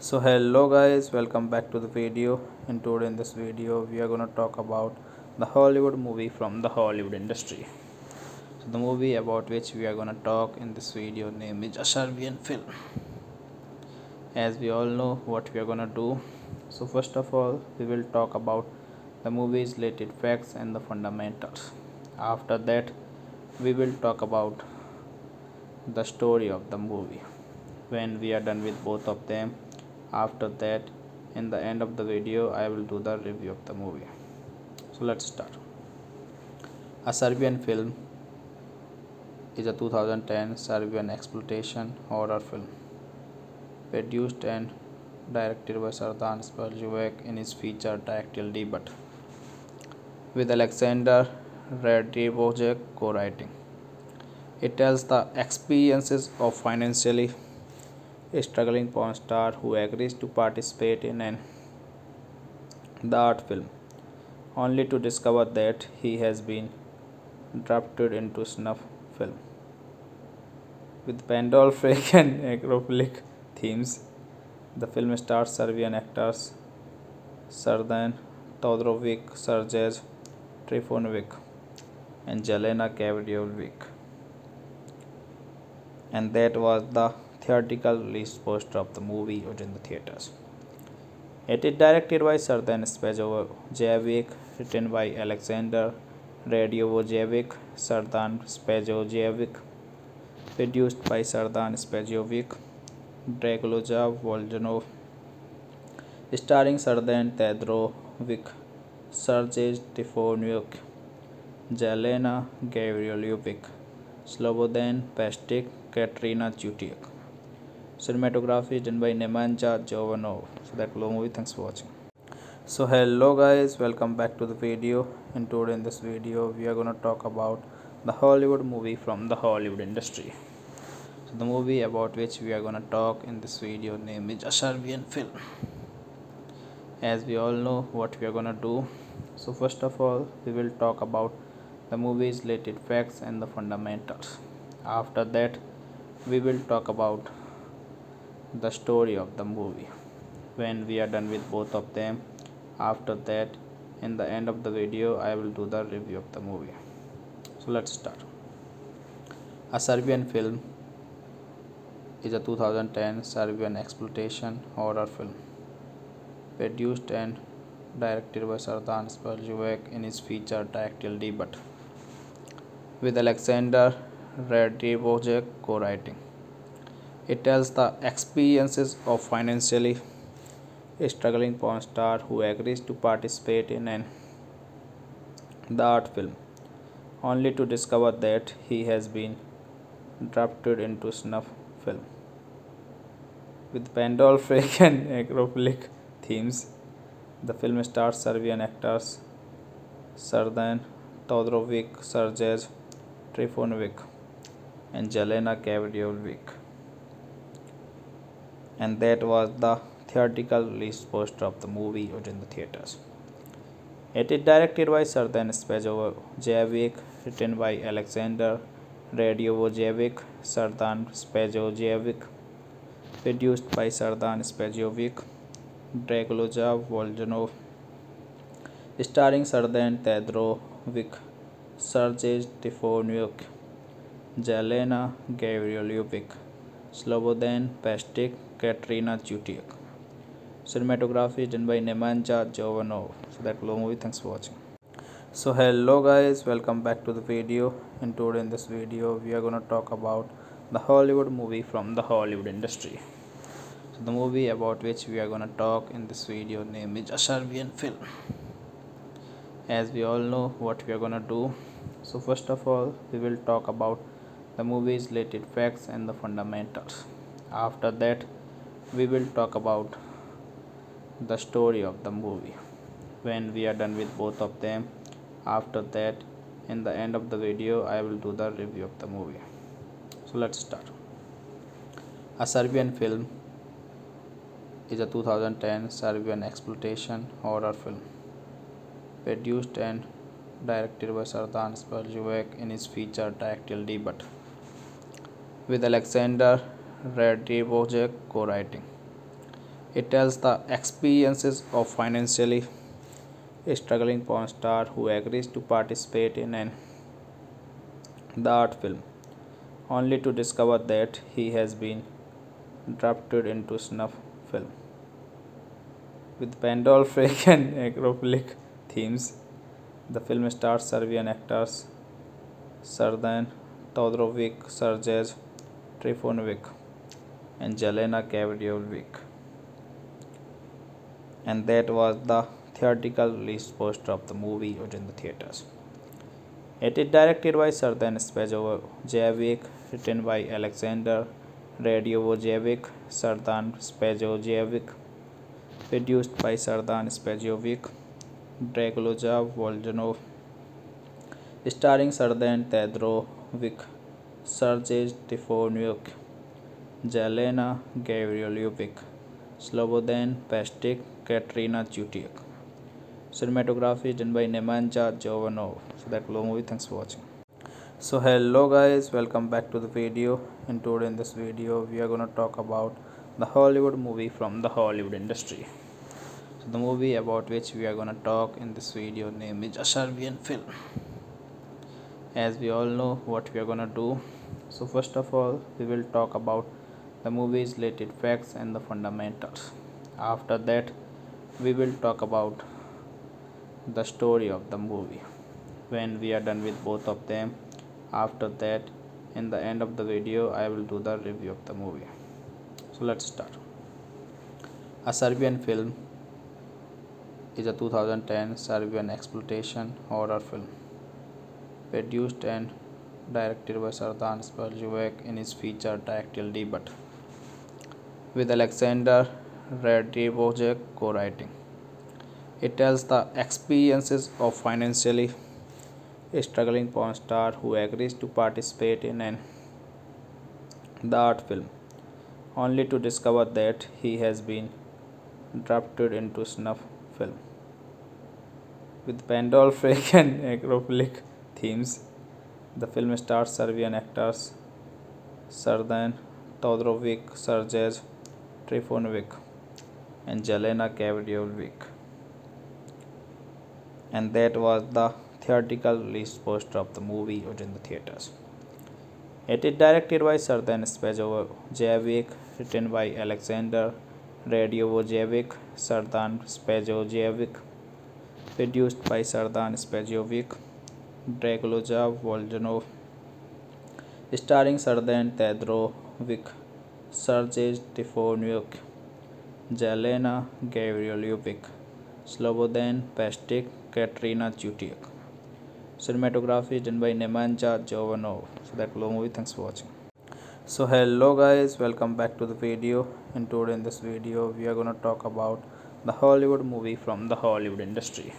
So hello guys, welcome back to the video. And today in this video we are going to talk about the Hollywood movie from the Hollywood industry. So the movie about which we are going to talk in this video name is A Serbian Film. As we all know what we are going to do, so first of all we will talk about the movie's related facts and the fundamentals. After that we will talk about the story of the movie. When we are done with both of them, after that in the end of the video I will do the review of the movie. So let's start. A Serbian Film is a 2010 Serbian exploitation horror film produced and directed by Srdan Sperljivac in his feature directorial debut, with Aleksandar Radivojevic co-writing. It tells the experiences of financially a struggling porn star who agrees to participate in an art film, only to discover that he has been drafted into snuff film with pandolfic and necrophilic themes. The film stars Serbian actors Srdan Todorovic, Sergej Trifunovic, and Jelena Kavadiovic. And that was the theatrical release poster of the movie out in the theaters. It is directed by Srdan Sperljivac, written by Aleksandar Radivojevic, Srdan Sperljivac, produced by Srdan Sperljivac, Dragoljub Voljanov, starring Srdan Todorovic, Sergej Trifunovic, Jelena Kavadiovic, Slobodan Pastic, Katarina Cutiak. Cinematography is done by Nemanja Jovanov. So that was the movie. Thanks for watching. So hello guys, welcome back to the video. And today in this video we are going to talk about the Hollywood movie from the Hollywood industry. So the movie about which we are going to talk in this video name is A Serbian Film. As we all know what we are going to do, so first of all we will talk about the movie's related facts and the fundamentals. After that we will talk about the story of the movie. When we are done with both of them, after that in the end of the video I will do the review of the movie. So let's start. A Serbian Film is a 2010 Serbian exploitation horror film produced and directed by Srdan Sperljivac in his feature directorial debut, with Aleksandar Radivojevic co-writing. It tells the experiences of financially a struggling porn star who agrees to participate in an art film, only to discover that he has been drafted into snuff film with pandolfic and necrophilic themes. The film stars Serbian actors Srdan Todorovic, Sergej Trifunovic, and Jelena Kavadiovic. And that was the theatrical release poster of the movie or in the theaters. It is directed by Sertan Spajojevic, written by Alexander Radiojevic, Sertan Spajojevic, produced by Sertan Spajojevic, Dragoljov Voljanov, starring Sertan Todorovic, Sergei Trifonov, Jelena Gavrilievich, Slobodan Pastic, Katrina Chutyuk. Cinematography is done by Nemanja Jovanov. So that low movie. Thanks for watching. So hello guys, welcome back to the video. And today in this video we are gonna talk about the Hollywood movie from the Hollywood industry. So the movie about which we are gonna talk in this video name is A Serbian Film. As we all know what we are gonna do. So first of all we will talk about the movie's related facts and the fundamentals. After that we will talk about the story of the movie. When we are done with both of them, after that in the end of the video I will do the review of the movie. So let's start. A Serbian Film is a 2010 Serbian exploitation horror film produced and directed by Sertan Spajojevic in his feature directorial debut, with Alexander Radiojevic co-writing. It tells the experiences of financially struggling porn star who agrees to participate in an art film, only to discover that he has been drafted into snuff film with Pandolfic and necrophilic themes. The film stars Serbian actors Serdan Todorovic, Sergej Trifunovic, and Jelena Gavrilievich. And that was the theatrical release poster of the movie or in the theaters. It is directed by Sertan Spajojevic, written by Alexander Radiojevic, Sertan Spajojevic, produced by Sertan Spajojevic, Dragoljov Voljanov, starring Serdan Todorovic, Sergei Trifonov, Jelena Gavrilievich, Slobodan Pastic, Katrina Chutyuk. Cinematography is done by Nemanja Jovanov. So that low movie. Thanks for watching. So hello guys, welcome back to the video. And today in this video we are gonna talk about the Hollywood movie from the Hollywood industry. The movie about which we are going to talk in this video name is A Serbian Film. As we all know what we are going to do. So first of all we will talk about the movie's related facts and the fundamentals. After that we will talk about the story of the movie. When we are done with both of them, after that in the end of the video I will do the review of the movie. So let's start. A Serbian Film is a 2010 Serbian exploitation horror film produced and directed by Sertan Spajojevic in his feature directorial debut, with Alexander Radiojevic co-writing. It tells the experiences of financially struggling porn star who agrees to participate in an art film, only to discover that he has been drafted into snuff film with Pandolfic and necrophilic themes. The film stars Serbian actors Serdan Todorovic, Sergej Trifunovic, and Jelena Gavrilievich. And that was the theatrical release poster of the movie or in the theaters. It is directed by Sertan Spajojevic, written by Alexander Radiojevic, Sertan Spajojevic, produced by Sertan Spajojevic, Dragoljov Voljanov, starring Serdan Todorovic, Sergej Trifonov, Jelena Gavrilievich, Slobodan Pastic, Katrina Chutyuk. Cinematography is done by Nemanja Jovanov. So that low movie. Thanks for watching. So hello guys, welcome back to the video. And today in this video we are gonna talk about the Hollywood movie from the Hollywood industry.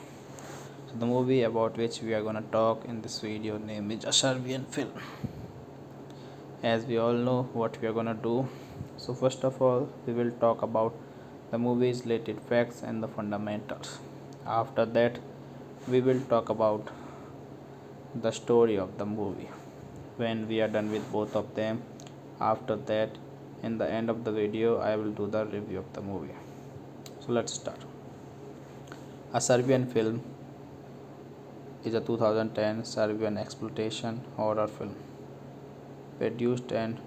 So the movie about which we are gonna talk in this video name is A Serbian Film. As we all know what we are gonna do. So first of all we will talk about the movie's related facts and the fundamentals. After that, we will talk about the story of the movie. When we are done with both of them, after that, in the end of the video, I will do the review of the movie. So let's start. A Serbian film is a 2010 Serbian exploitation horror film produced and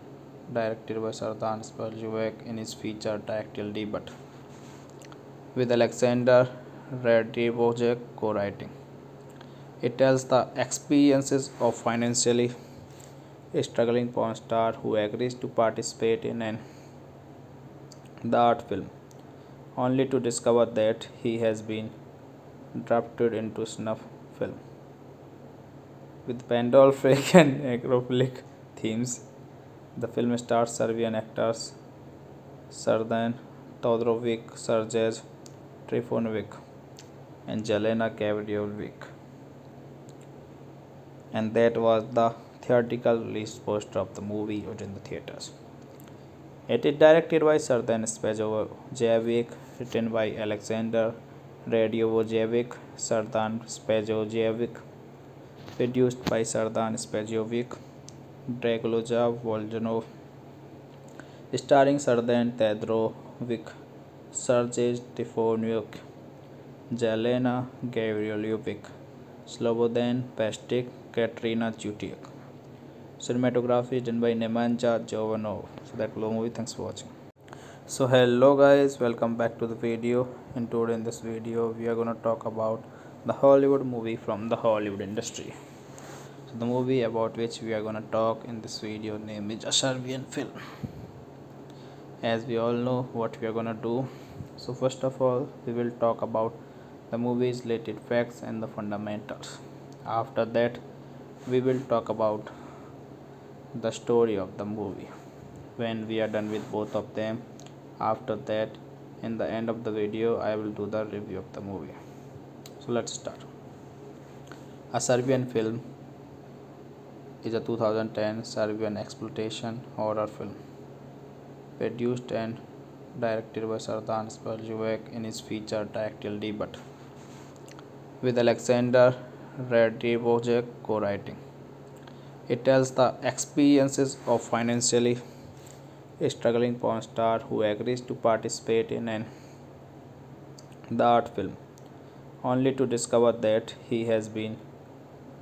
directed by Srdan Spasojevic in his feature directorial debut, with Aleksandar Radivojevic co-writing. It tells the experiences of financially struggling porn star who agrees to participate in an art film, only to discover that he has been drafted into snuff film with pandolfic and necrophilic themes. The film stars Serbian actors Srdan Todorovic, Sergej Trifunovic, and Jelena Kavadiovic. And that was the theatrical release poster of the movie in the theaters. It is directed by Srdan Spasojevic, written by Aleksandar Radivojevic, Srdan Spasojevic, produced by Srdan Spasojevic, Dragoljub Voljanov, starring Srdan Todorovic, Sergej Trifunovic, Jelena Kavadiovic, Slobodan Pastic, Katarina Jutiak. Cinematography is done by Nemanja Jovanov. So that was the movie. Thanks for watching. So hello guys, welcome back to the video. And today in this video we are gonna talk about the Hollywood movie from the Hollywood industry. So the movie about which we are gonna talk in this video name is A Serbian Film. As we all know what we are gonna do. So first of all, we will talk about the movie's related facts and the fundamentals. After that, we will talk about the story of the movie. When we are done with both of them, after that, in the end of the video, I will do the review of the movie. So let's start. A Serbian Film is a 2010 Serbian exploitation horror film produced and directed by Srdan Spasojevic in his feature directorial debut, with Aleksandar Radivojevic co-writing. It tells the experiences of financially struggling porn star who agrees to participate in an art film, only to discover that he has been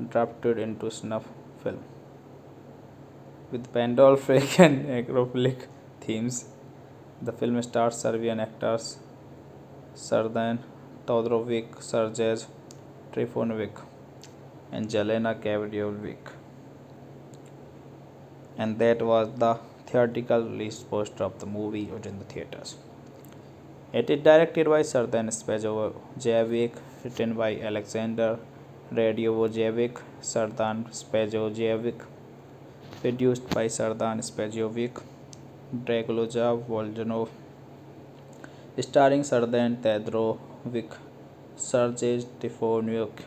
drafted into snuff film with pandolfic and necrophilic themes. The film stars Serbian actors Srdan Todorovic, Sergej Trifunovic, and Jelena Kavadiovic. And that was the theatrical release poster of the movie in the theaters. It is directed by Srdan Spasojevic, written by Aleksandar Radivojevic, Srdan Spasojevic, produced by Srdan Spasojevic, Dragoljub Voljanov, starring Srdan Todorovic, Sergej Trifunovic,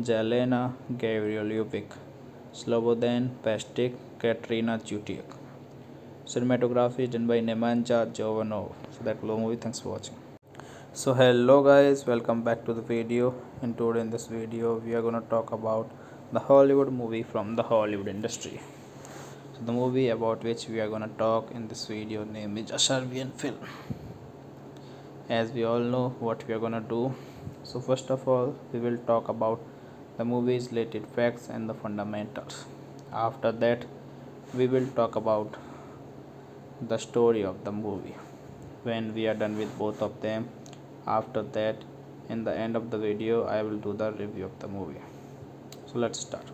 Jelena Kavadiovic, Slobodan Pastic, Katarina Jutiak. Cinematography is done by Nemanja Jovanov. So that was the movie. Thanks for watching. So hello guys, welcome back to the video. And today in this video we are gonna talk about the Hollywood movie from the Hollywood industry. So the movie about which we are gonna talk in this video name is A Serbian Film. As we all know what we are gonna do. So first of all, we will talk about the movie's related facts and the fundamentals. After that, we will talk about the story of the movie. When we are done with both of them, after that, in the end of the video, I will do the review of the movie. So let's start.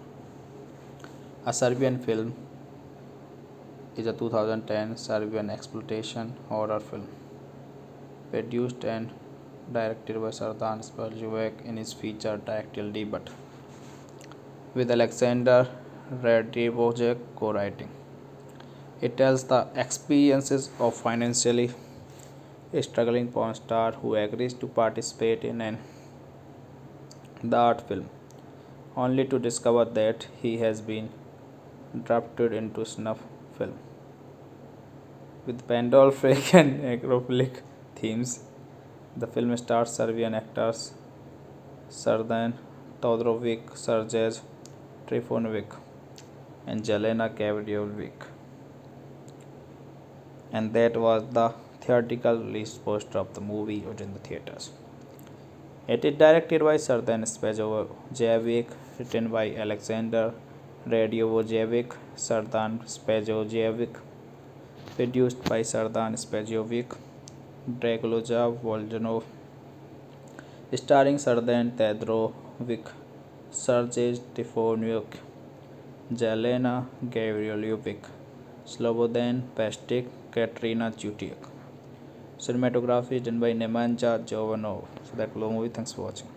A Serbian Film is a 2010 Serbian exploitation horror film produced and directed by Srdan Spasojevic in his feature directorial debut, with Aleksandar Radivojevic co-writing. It tells the experiences of financially struggling porn star who agrees to participate in an art film, only to discover that he has been drafted into snuff film with pandolfic and necrophilic themes. The film stars Serbian actors Srdan Todorovic, Sergej Trifunovic, and Jelena Kavadiovic. And that was the theatrical release poster of the movie out in the theaters. It is directed by Srdan Spajojevic, written by Alexander Radiojevic, Srdan Spajojevic, produced by Srdan Spajojevic, Dragoljub Voljanov, starring Srdan Todorovic, Sergej Trifunovic, Jelena Gavriovic, Slobodan Pastic, Katrina Chutiak. Cinematography done by Nemanja Jovanov. So that long movie. Thanks for watching.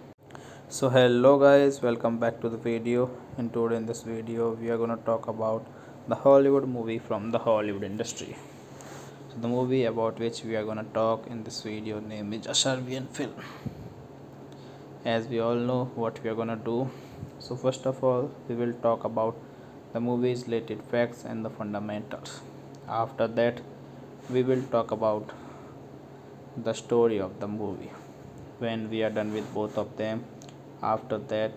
So hello guys, welcome back to the video. And today in this video we are gonna talk about the Hollywood movie from the Hollywood industry. So the movie about which we are gonna talk in this video name is A Serbian Film. As we all know what we are gonna do. So first of all we will talk about the movie's related facts and the fundamentals. After that we will talk about the story of the movie. When we are done with both of them, after that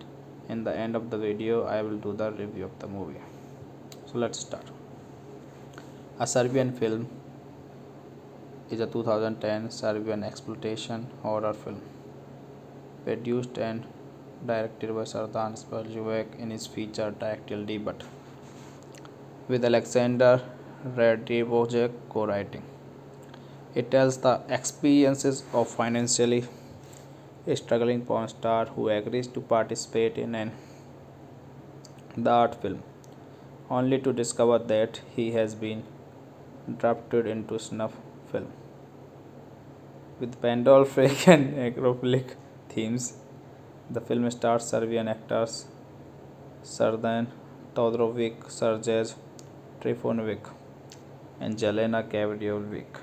in the end of the video I will do the review of the movie. So let's start. A Serbian Film is a 2010 Serbian exploitation horror film produced and directed by Srdan Spajojevic in his feature directorial debut, with Alexander Radiojevic co-writing. It tells the experiences of financially struggling porn star who agrees to participate in an art film, only to discover that he has been drafted into snuff film with pandolfic and necrophilic themes. The film stars Serbian actors Srdan Todorovic, Sergej Trifunovic, and Jelena Kavadiovic.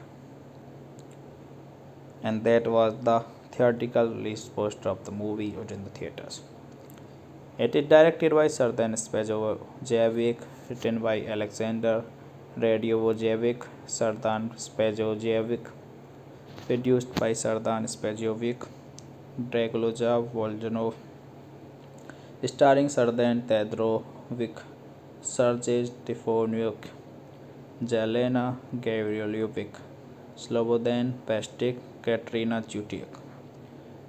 And that was the theatrical release poster of the movie out in the theaters. It is directed by Srdan Spajojevic, written by Alexander Radiojevic, Srdan Spajojevic, produced by Srdan Spajojevic, Dragoljub Voljanov, starring Srdan Todorovic, Sergej Trifunovic, Jelena Gavriovic, Slobodan Pastic, Katrina Chutiak.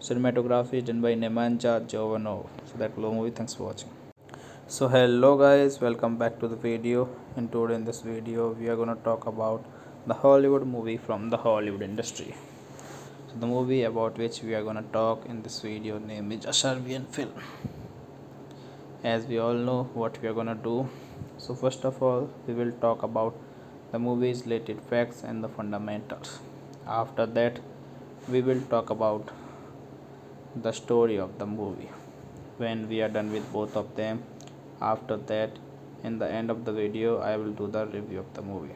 Cinematography done by Nemanja Jovanov. So that long movie. Thanks for watching. So hello guys, welcome back to the video. And today in this video we are gonna talk about the Hollywood movie from the Hollywood industry. So the movie about which we are gonna talk in this video name is A Serbian Film. As we all know what we are gonna do. So first of all we will talk about the movie's related facts and the fundamentals. After that we will talk about the story of the movie. When we are done with both of them, after that in the end of the video I will do the review of the movie.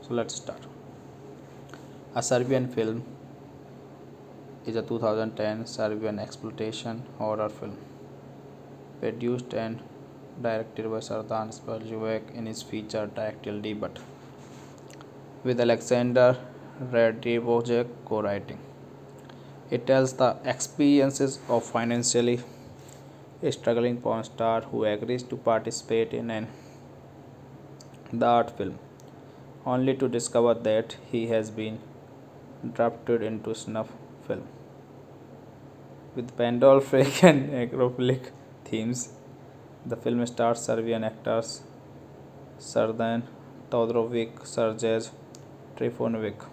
So let's start. A Serbian Film is a 2010 Serbian exploitation horror film produced and directed by Srdan Spajojevic in his feature directorial debut, with Alexander Radiojevic co-writing. It tells the experiences of financially struggling porn star who agrees to participate in an art film, only to discover that he has been drafted into snuff film with pandolfic and necrophilic themes. The film stars Serbian actors Srdan Todorovic, Sergej Trifunovic,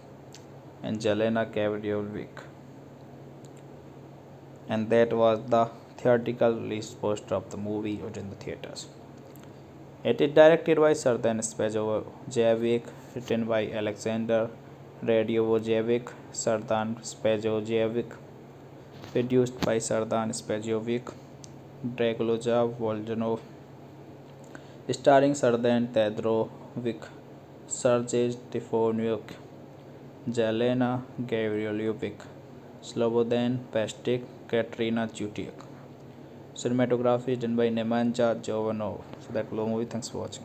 and Jelena Kavadiovic. And that was the theatrical release poster of the movie out in the theaters. It is directed by Srdan Spajojevic, written by Alexander Radiojevic, Srdan Spajojevic, produced by Srdan Spajojevic, Dragoljub Voljanov, starring Srdan Todorovic, Sergej Trifunovic, Jelena Gavriovic, Slobodan Pastic, Katrina Chutiak. Cinematography done by Nemanja Jovanov. So that long movie. Thanks for watching.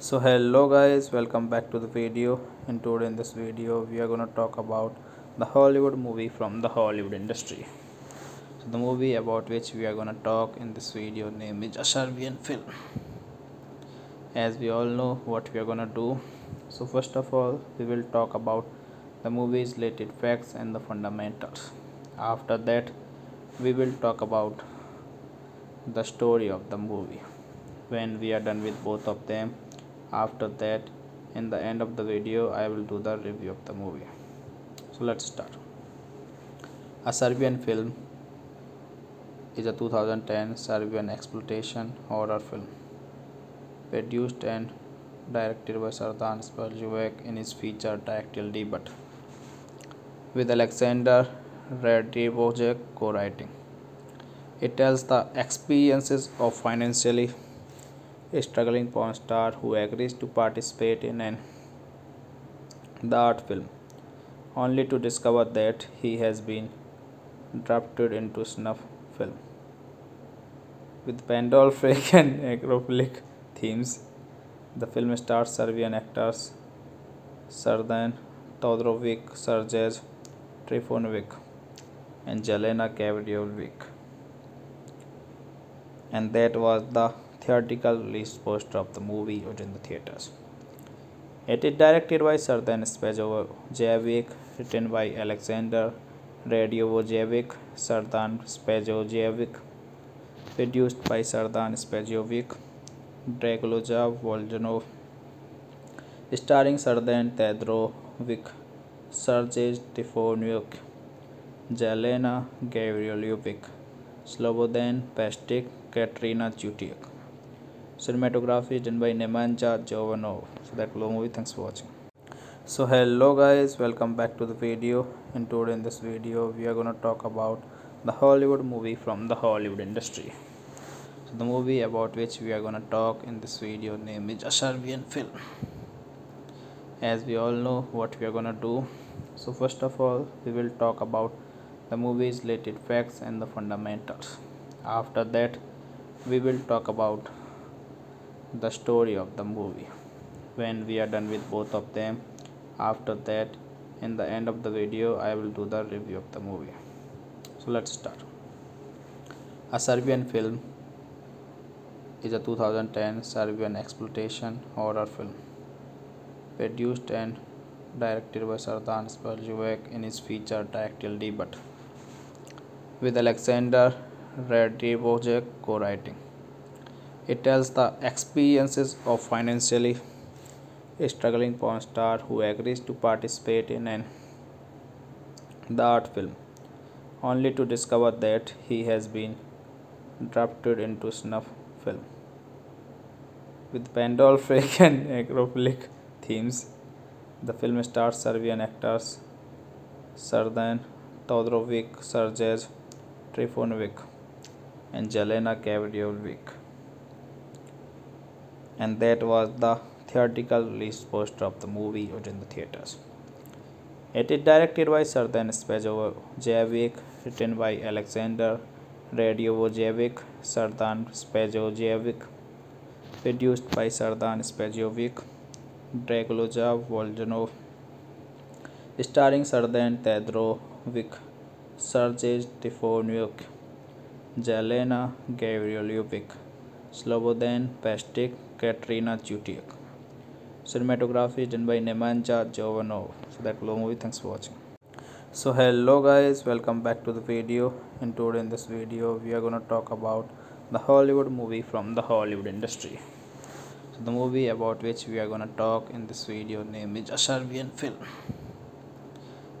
So hello guys, welcome back to the video. And today in this video we are gonna talk about the Hollywood movie from the Hollywood industry. So the movie about which we are gonna talk in this video name is A Serbian Film. As we all know what we are gonna do, so first of all we will talk about the movie's related facts and the fundamentals. After that we will talk about the story of the movie. When we are done with both of them, after that in the end of the video I will do the review of the movie. So let's start. A Serbian Film is a 2010 Serbian exploitation horror film produced and directed by Srdan Spasojevic in his feature directorial debut, with Aleksandar Radivojevic co-writing. It tells the experiences of financially struggling porn star who agrees to participate in an art film, only to discover that he has been drafted into snuff film with pandolfic and necrophilic themes. The film stars Serbian actors Srdan Todorovic, Sergej Trifunovic, and Jelena Kavadiovic. And that was the theatrical release poster of the movie out in the theaters. It is directed by Srdan Spasojevic, written by Aleksandar Radivojevic, Srdan Spasojevic, produced by Srdan Spasojevic, Dragoljub Voljanov, starring Srdan Todorovic, Sergej Trifunovic, Jelena Gavriliuk, Slobodan Pastic, Katarina Cutiak. Cinematography done by Nemanja Jovanov. So that was the movie. Thanks for watching. So hello guys, welcome back to the video. And today in this video we are gonna talk about the Hollywood movie from the Hollywood industry. The movie about which we are going to talk in this video name is A Serbian Film. As we all know what we are going to do, so first of all we will talk about the movie's related facts and the fundamentals. After that we will talk about the story of the movie. When we are done with both of them, after that in the end of the video I will do the review of the movie. So let's start. A Serbian Film is a 2010 Serbian exploitation horror film produced and directed by Srdan Spasojevic in his feature directorial debut, with Aleksandar Radivojevic co-writing. It tells the experiences of financially struggling porn star who agrees to participate in an art film, only to discover that he has been drafted into snuff film with pandolfic and necrophilic themes. The film stars Serbian actors Srdan Todorovic, Sergej Trifunovic, and Jelena Kavadiovic. And that was the theatrical release poster of the movie out in the theaters. It is directed by Srdan Spasojevic, written by Aleksandar Radivojevic, Srdan Spasojevic, produced by Srdan Spasojevic, Dragoljub Voljanov, starring Srdan Todorovic, Sergej Trifunovic, Jelena Gavriliuk, Slobodan Pastic, Katarina Cutiak. Cinematography done by Nemanja Jovanov. So that was the movie. Thanks for watching. So hello guys, welcome back to the video. And today in this video we are going to talk about the Hollywood movie from the Hollywood industry. So the movie about which we are going to talk in this video name is A Serbian Film.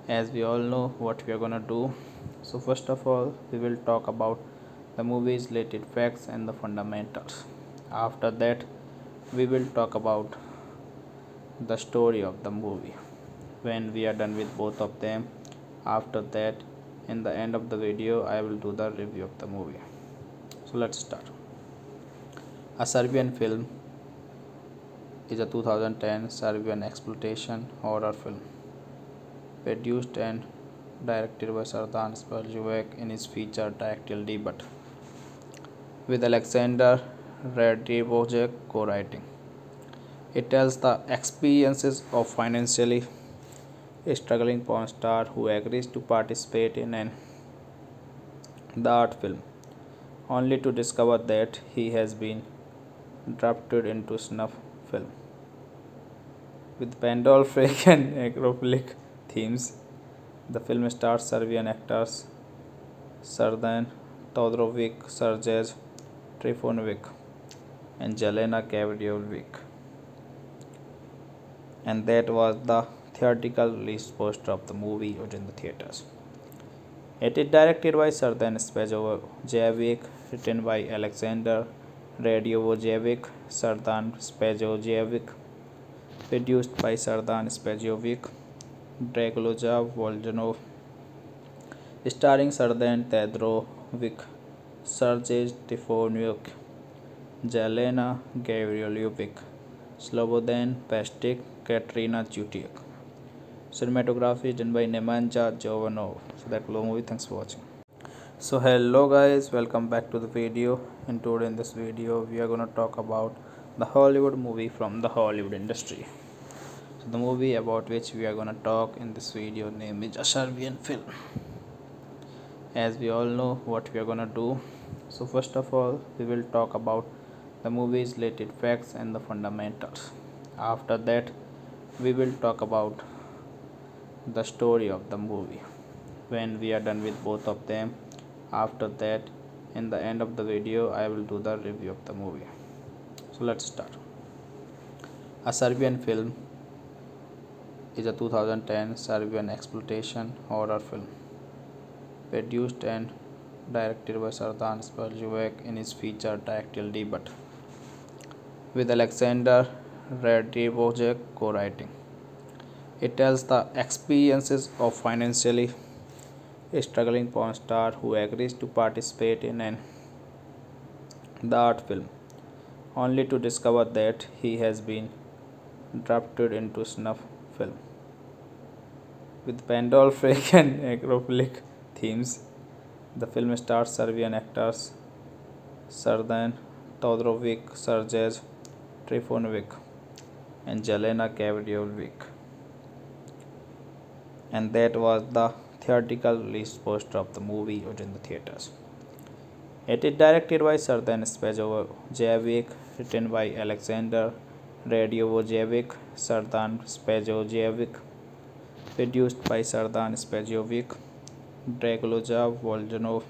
As we all know what we are going to do, so first of all we will talk about the movie's related facts and the fundamentals. After that we will talk about the story of the movie. When we are done with both of them, after that in the end of the video I will do the review of the movie. So let's start. A Serbian Film is a 2010 Serbian exploitation horror film produced and directed by Srdan Spasojevic in his feature directorial debut, with Aleksandar Radivojevic co-writing. It tells the experiences of financially struggling porn star who agrees to participate in the art film, only to discover that he has been drafted into snuff film with pandolfic and necrophilic themes. The film stars Serbian actors Srdan Todorovic, Sergej Trifunovic, and Jelena Kavadiovic. And that was the theatrical release poster of the movie out in the theaters. It is directed by Srdan Spajojevic, written by Alexander Radiojevic, Srdan Spajojevic, produced by Srdan Spajojevic, Dragoljub Voljanov, starring Srdan Todorovic, Sergej Trifunovic, Jelena Gavrilovic, Slobodan Pastic, Katrina Chutiak. Cinematography is done by Nemanja Jovanov. So that low movie. Thanks for watching. So hello guys, welcome back to the video. And today in this video we are gonna talk about the Hollywood movie from the Hollywood industry. So the movie about which we are gonna talk in this video name is A Serbian Film. As we all know what we are gonna do. So first of all we will talk about the movie's related facts and the fundamentals. After that we will talk about the story of the movie. When we are done with both of them, after that in the end of the video I will do the review of the movie. So let's start. A Serbian Film is a 2010 Serbian exploitation horror film produced and directed by Srdan Spajojevic in his feature directorial debut, with Alexander Radiojevic co-writing. It tells the experiences of financially struggling porn star who agrees to participate in the art film, only to discover that he has been drafted into snuff film with pandolfic and necrophilic themes. The film stars Serbian actors Srdan Todorovic, Sergej Trifunovic, and Jelena Kavadiovic. And that was the theatrical release poster of the movie out in the theaters. It is directed by Srdan Spajojevic, written by Alexander Radiojevic, Srdan Spajojevic, produced by Srdan Spajojevic, Dragoljub Voljanov,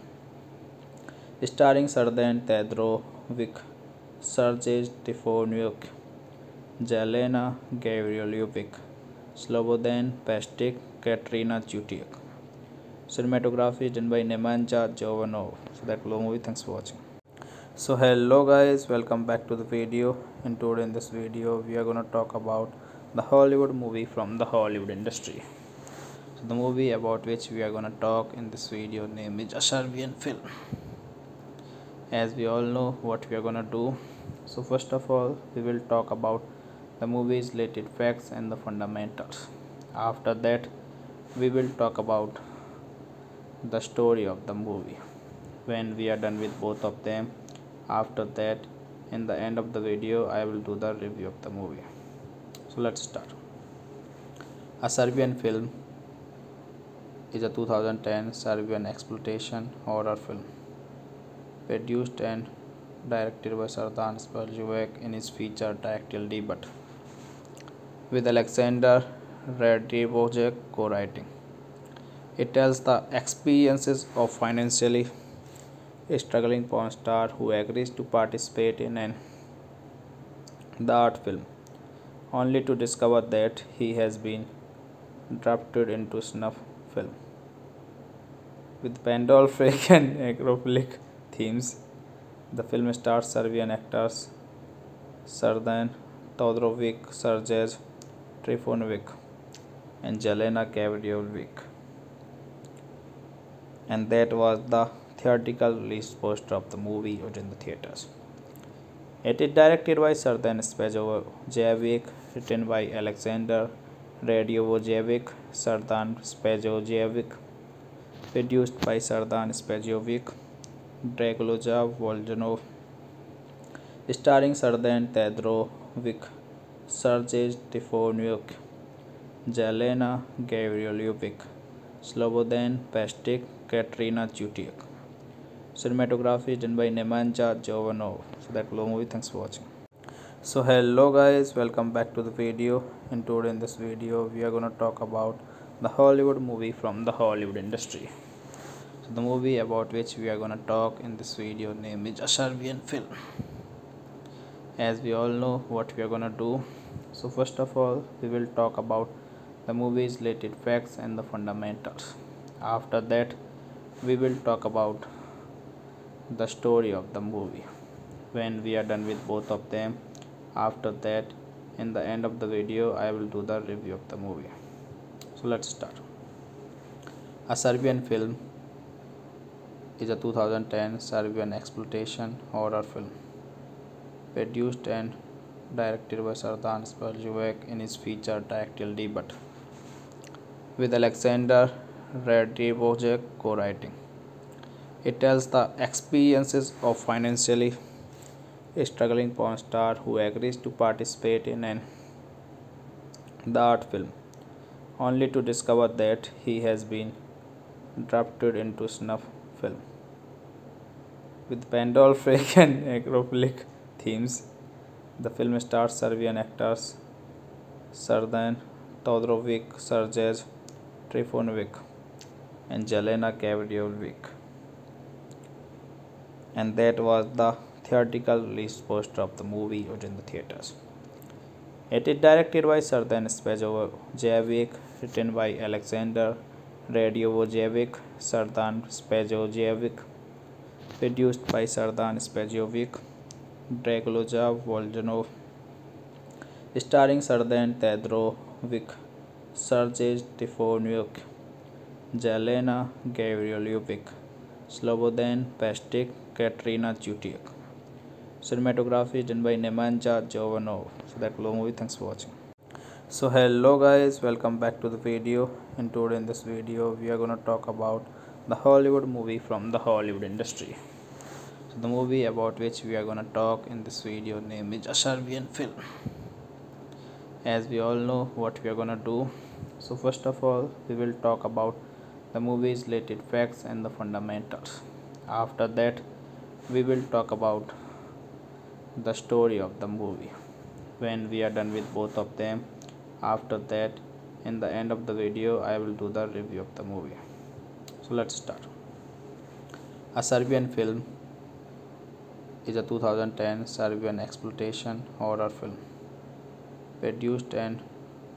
starring Srdan Todorovic, Sergej Trifunovic, Jelena Gavrilovic, Slobodan Pastic, Katrina Chutiak. Cinematography is done by Nemanja Jovanov. So that low movie. Thanks for watching. So hello guys, welcome back to the video. And today in this video we are gonna talk about the Hollywood movie from the Hollywood industry. The movie about which we are going to talk in this video name is A Serbian Film. As we all know what we are going to do. So first of all we will talk about the movie's related facts and the fundamentals. After that we will talk about the story of the movie. When we are done with both of them, after that in the end of the video I will do the review of the movie. So let's start. A Serbian Film is a 2010 Serbian exploitation horror film produced and directed by Srdan Spajojevic in his feature directorial debut, with Alexander Radiojevic co-writing. It tells the experiences of financially struggling porn star who agrees to participate in the art film, only to discover that he has been drafted into snuff film with pandolfic and necrophilic themes. The film stars Serbian actors Srdan Todorovic, Sergej Trifunovic, and Jelena Kavadiovic. And that was the theatrical release poster of the movie out in the theaters. It is directed by Srdan Spajojevic, written by Alexander Radiojevic, Srdan Spajojevic, produced by Srdan Spajojevic, Dragoljub Voljanov, starring Srdan Todorovic, Sergej Trifunovic, Jelena Gavrilievich, Slobodan Pastic, Katrina Chutyuk. Cinematography is done by Nemanja Jovanov. So that low movie. Thanks for watching. So hello guys, welcome back to the video. And today in this video we are gonna talk about the Hollywood movie from the Hollywood industry. So the movie about which we are gonna talk in this video name is A Serbian Film. As we all know what we are gonna do. So first of all we will talk about the movie's related facts and the fundamentals. After that we will talk about the story of the movie. When we are done with both of them, after that in the end of the video I will do the review of the movie. So let's start. A Serbian Film is a 2010 Serbian exploitation horror film produced and directed by Srdan Spaljevec in his feature directorial debut, with Aleksandar Radivojevic co-writing. It tells the experiences of financially a struggling porn star who agrees to participate in an art film, only to discover that he has been drafted into snuff film with pandolfic and necrophilic themes. The film stars Serbian actors Srdan Todorovic, Sergej Trifunovic, and Jelena Gavrilievich. And that was the theatrical release poster of the movie out in the theaters. It is directed by Srdan Spaljevec, written by Aleksandar Radivojevic, Srdan Spaljevec, produced by Srdan Spaljevec, Dragoljub Voljanov, starring Srdan Todorovic, Sergej Trifunovic, Jelena Gavrilievich, Slobodan Pastic, Katrina Chutyuk. Cinematography is done by Nemanja Jovanov. So that low movie. Thanks for watching. So hello guys, welcome back to the video. And today in this video we are gonna talk about the Hollywood movie from the Hollywood industry. The movie about which we are going to talk in this video name is A Serbian Film. As we all know what we are going to do. So first of all we will talk about the movie's related facts and the fundamentals. After that we will talk about the story of the movie. When we are done with both of them, after that in the end of the video I will do the review of the movie. So let's start. A Serbian Film is a 2010 Serbian exploitation horror film produced and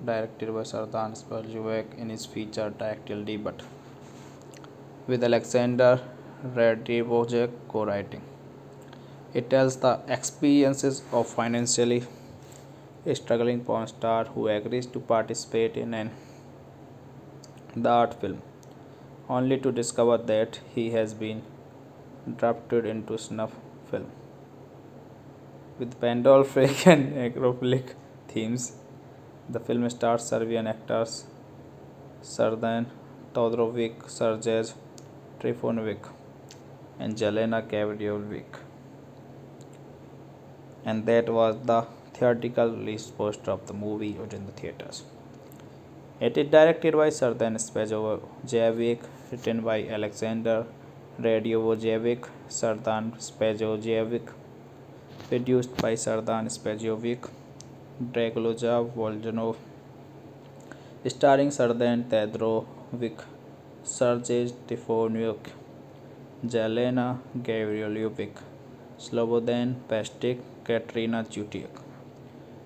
directed by Srdan Spaljevec in his feature directorial debut, with Aleksandar Radivojevic co-writing. It tells the experiences of financially a struggling porn star who agrees to participate in an art film, only to discover that he has been drafted into snuff film with pandolfic and necrophilic themes. The film stars Serbian actors Srdan Todorovic, Sergej Trifunovic, and Jelena Gavrilievich. And that was the theatrical release poster of the movie out in the theaters. It is directed by Srdan Spaljevec, written by Aleksandar Radivojevic, Srdan Spaljevec, produced by Srdan Spaljevec, Dragoljub Voljanov, starring Srdan Todorovic, Sergej Trifunovic, Jelena Gavrilievich, Slobodan Pastic, Katrina Chutyuk.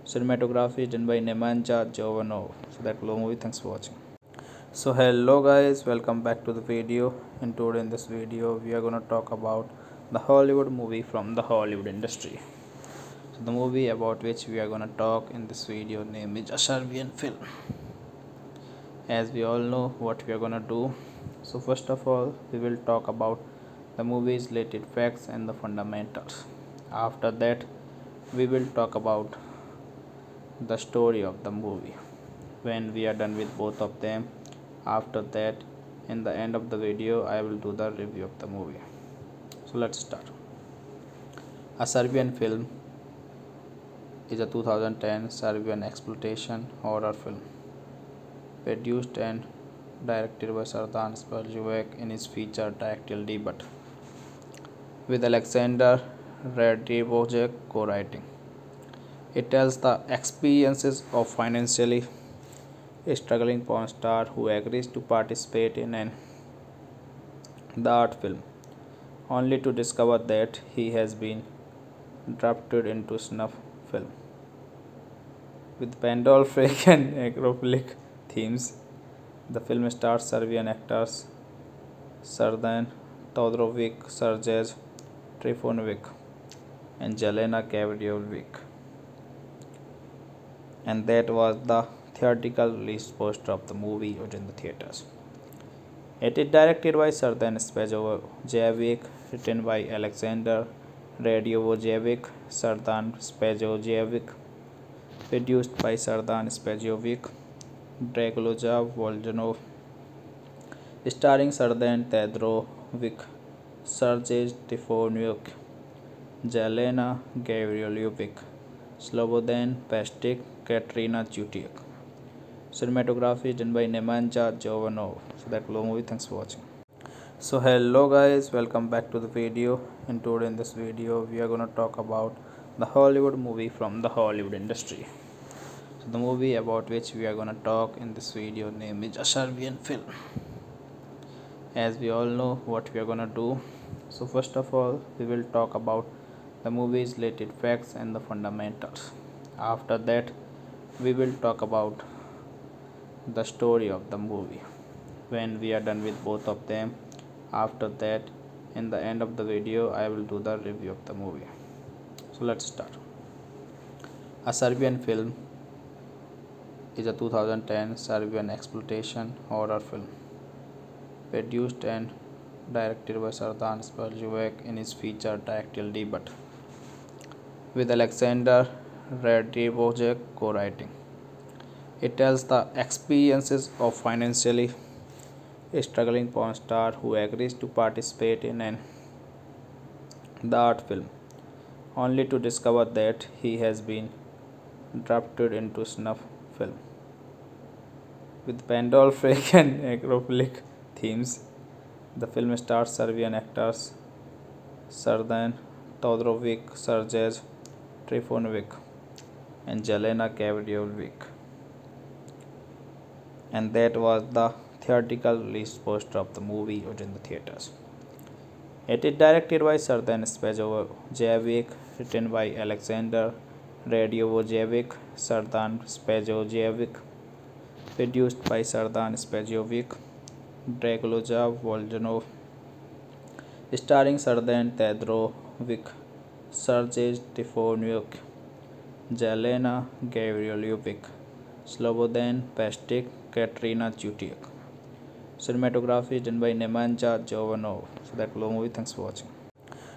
Cinematography is done by Nemanja Jovanov. So that low movie. Thanks for watching. So hello guys, welcome back to the video. And today in this video we are going to talk about the Hollywood movie from the Hollywood industry. So the movie about which we are going to talk in this video name is A Serbian Film. As we all know what we are going to do. So first of all we will talk about the movie's related facts and the fundamentals. After that we will talk about the story of the movie. When we are done with both of them, after that in the end of the video I will do the review of the movie. So let's start. A Serbian Film is a 2010 Serbian exploitation horror film produced and directed by Sardar Spurgeon in his feature Dactyl Debut, with Alexander Radivojek co-writing. It tells the experiences of financially struggling porn star who agrees to participate in the art film, only to discover that he has been drafted into snuff film with pandolfic and necrophilic themes. The film stars Serbian actors Srdan Todorovic, Sergej Trifunovic, and Jelena Kavadiovic. And that was the theatrical release poster of the movie in the theaters. It is directed by Srdan Spajojevic, written by Alexander Radivojek, Srdan Spajojevic, produced by Srdan Spajojevic, Dragoljub Voljanov, starring Srdan Todorovic, Sergej Trifunovic, Jelena Gavrilovic, Slobodan Pastic, Katrina Chutiak. Cinematography is done by Nemanja Jovanov. So that was the movie. Thanks for watching. So hello guys, welcome back to the video. And today in this video we are gonna talk about the Hollywood movie from the Hollywood industry. So the movie about which we are gonna talk in this video name is A Serbian Film. As we all know what we are gonna do. So first of all we will talk about the movie's related facts and the fundamentals. After that we will talk about the story of the movie. When we are done with both of them, after that in the end of the video I will do the review of the movie. So let's start. A Serbian Film is a 2010 Serbian exploitation horror film produced and directed by Srdan Spajojevic in his feature Dactyl Debut, with Alexander Radivojek co-writing. It tells the experiences of financially struggling porn star who agrees to participate in the art film, only to discover that he has been drafted into snuff film with pandolfic and necrophilic themes. The film stars Serbian actors Srdan Todorovic, Sergej Trifunovic, and Jelena Kavadiovic. And that was the theatrical release poster of the movie in the theaters. It is directed by Srdan Spajojevic, written by Alexander Radivojek, Srdan Spajojevic, produced by Srdan Spajojevic, Dragoljub Voljanov, starring Srdan Todorovic, Sergej Trifunovic, Jelena Gavrilovic, Slobodan Pastic, Katrina Chutiak. Cinematography is done by Nemanja Jovanov. So that was the movie. Thanks for watching.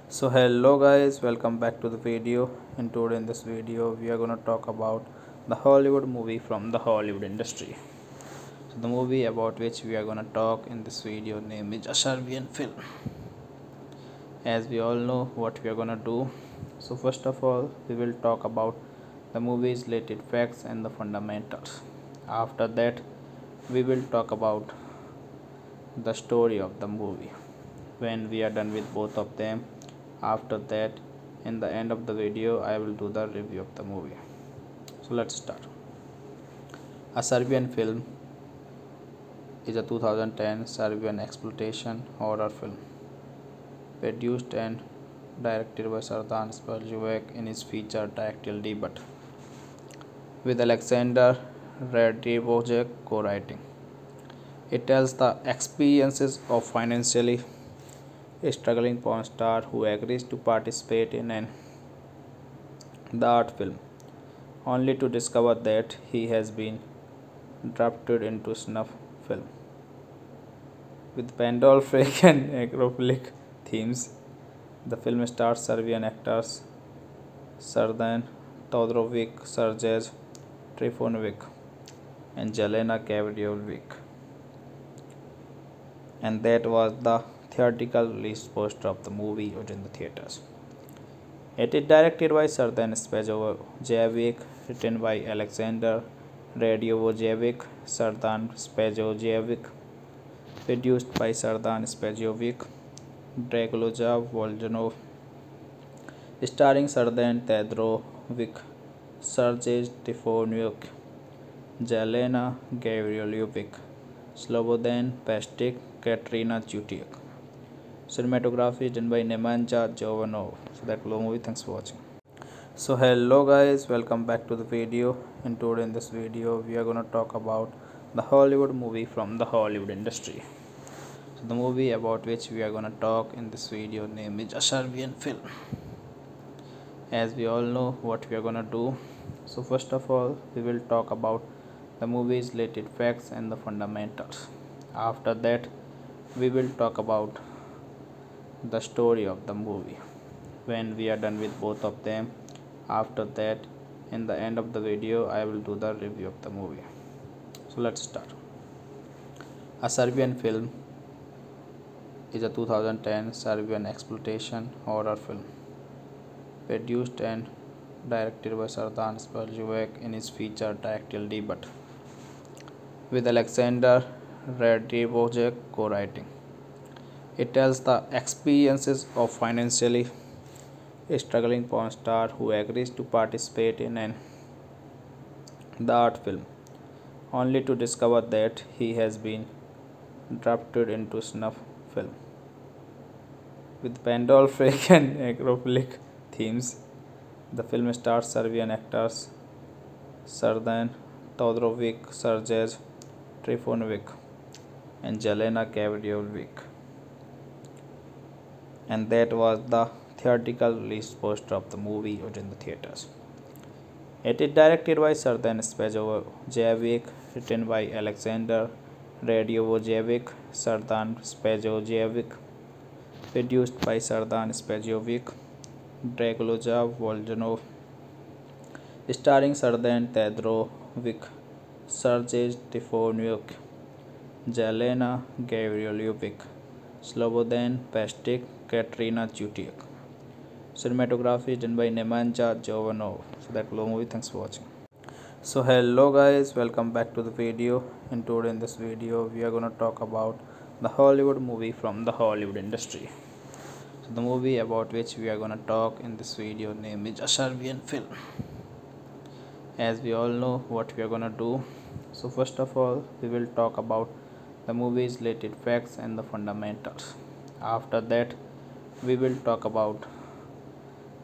So hello guys, welcome back to the video. And today in this video we are gonna talk about the Hollywood movie from the Hollywood industry. The movie about which we are going to talk in this video name is A Serbian Film. As we all know what we are going to do. So first of all we will talk about the movie's related facts and the fundamentals. After that we will talk about the story of the movie. When we are done with both of them, after that in the end of the video I will do the review of the movie. So let's start. A Serbian Film is a 2010 Serbian exploitation horror film produced and directed by Srdan Spajojevic in his feature Dactyl Debut, with Alexander Radivojek co-writing. It tells the experiences of financially struggling porn star who agrees to participate in the art film, only to discover that he has been drafted into snuff film with pandolfic and necrophilic themes. The film stars Serbian actors Srdan Todorovic, Sergej Trifunovic, and Jelena Kavadiovic. And that was the theatrical release poster of the movie in the theaters. It is directed by Srdan Spajojevic, written by Alexander Radiojevic, Sardan Spajojevic, produced by Sardan Spajojevic, Dragoljub Voljanov, starring Sardan Todorovic, Sergej Trifonov, Jelena Gavrilovic, Slobodan Pastic, Katrina Chutyuk. Cinematography done by Nemanja Jovanov. So that long movie. Thanks for watching. So hello guys, welcome back to the video. And today in this video we are gonna talk about the Hollywood movie from the Hollywood industry. So the movie about which we are gonna talk in this video name is A Serbian Film. As we all know what we are gonna do. So first of all we will talk about the movie's related facts and the fundamentals. After that we will talk about the story of the movie. When we are done with both of them, after that in the end of the video I will do the review of the movie. So let's start. A Serbian Film is a 2010 Serbian exploitation horror film produced and directed by Sardan Spajojevic in his feature directorial debut, with Aleksandar Radivojevic co-writing. It tells the experiences of financially a struggling porn star who agrees to participate in an art film, only to discover that he has been drafted into snuff film with pandolfic and necrophilic themes. The film stars Serbian actors Sardan Todorovic, Sergej Trifonovic, and Jelena Gavrilovic. And that was the theatrical release poster of the movie out in the theaters. It is directed by Sardan Spajojevic, written by Aleksandar Radivojevic, Sardan Spajojevic, produced by Sardan Spajojevic, Dragoljub Voljanov, starring Sardan Todorovic, Sergej Trifonov, Jelena Gavrilovic, Slobodan Pastic, Katrina Chutyuk. Cinematography done by Nemanja Jovanov. So that long movie. Thanks for watching. So hello guys, welcome back to the video. And today in this video we are gonna talk about the Hollywood movie from the Hollywood industry. So the movie about which we are gonna talk in this video name is A Serbian Film. As we all know what we are gonna do. So first of all we will talk about the movie's related facts and the fundamentals. After that we will talk about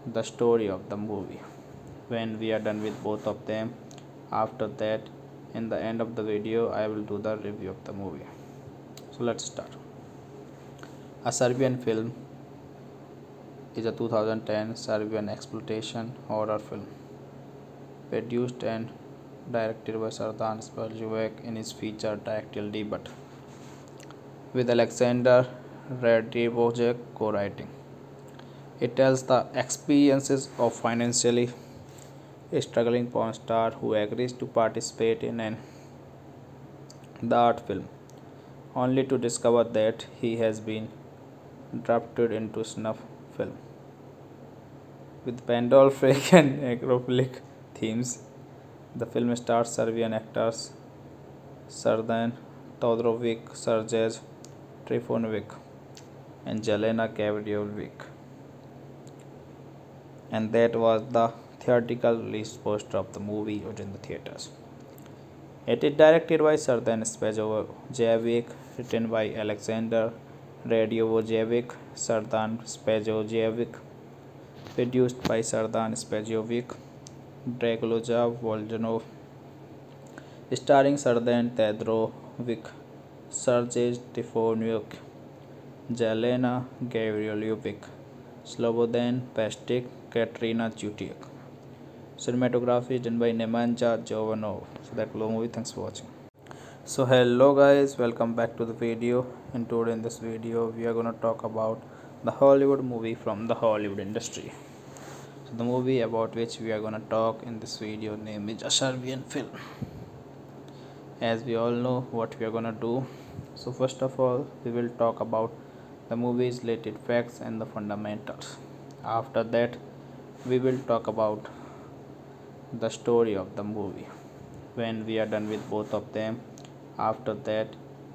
the story of the movie. When we are done with both of them, after that in the end of the video I will do the review of the movie. So let's start. A Serbian Film is a 2010 Serbian exploitation horror film produced and directed by Sardan Spajojevic in his feature directorial debut, with Aleksandar Radivojevic co-writing. It tells the experiences of financially a struggling porn star who agrees to participate in an art film, only to discover that he has been drafted into snuff film with pandolfic and necrophilic themes. The film stars Serbian actors Sardan Todorovic, Sergej Trifonovic, and Jelena Gavrilovic. And that was the theatrical release poster of the movie out in the theaters. It is directed by Sardan Spajojevic, written by Aleksandar Radivojevic, Sardan Spajojevic, produced by Sardan Spajojevic, Dragoljub Voljanov, starring Sardan Todorovic, Sergej Trifonov, Jelena Gavrilovic, Slobodan Pastic, Katrina Chutyuk. Cinematography done by Nemanja Jovanov. So that long movie. Thanks for watching. So hello guys, welcome back to the video. And today in this video we are gonna talk about the Hollywood movie from the Hollywood industry. So the movie about which we are gonna talk in this video name is A Serbian Film. As we all know what we are gonna do. So first of all we will talk about the movie's related facts and the fundamentals. After that we will talk about the story of the movie. when we are done with both of them. After that,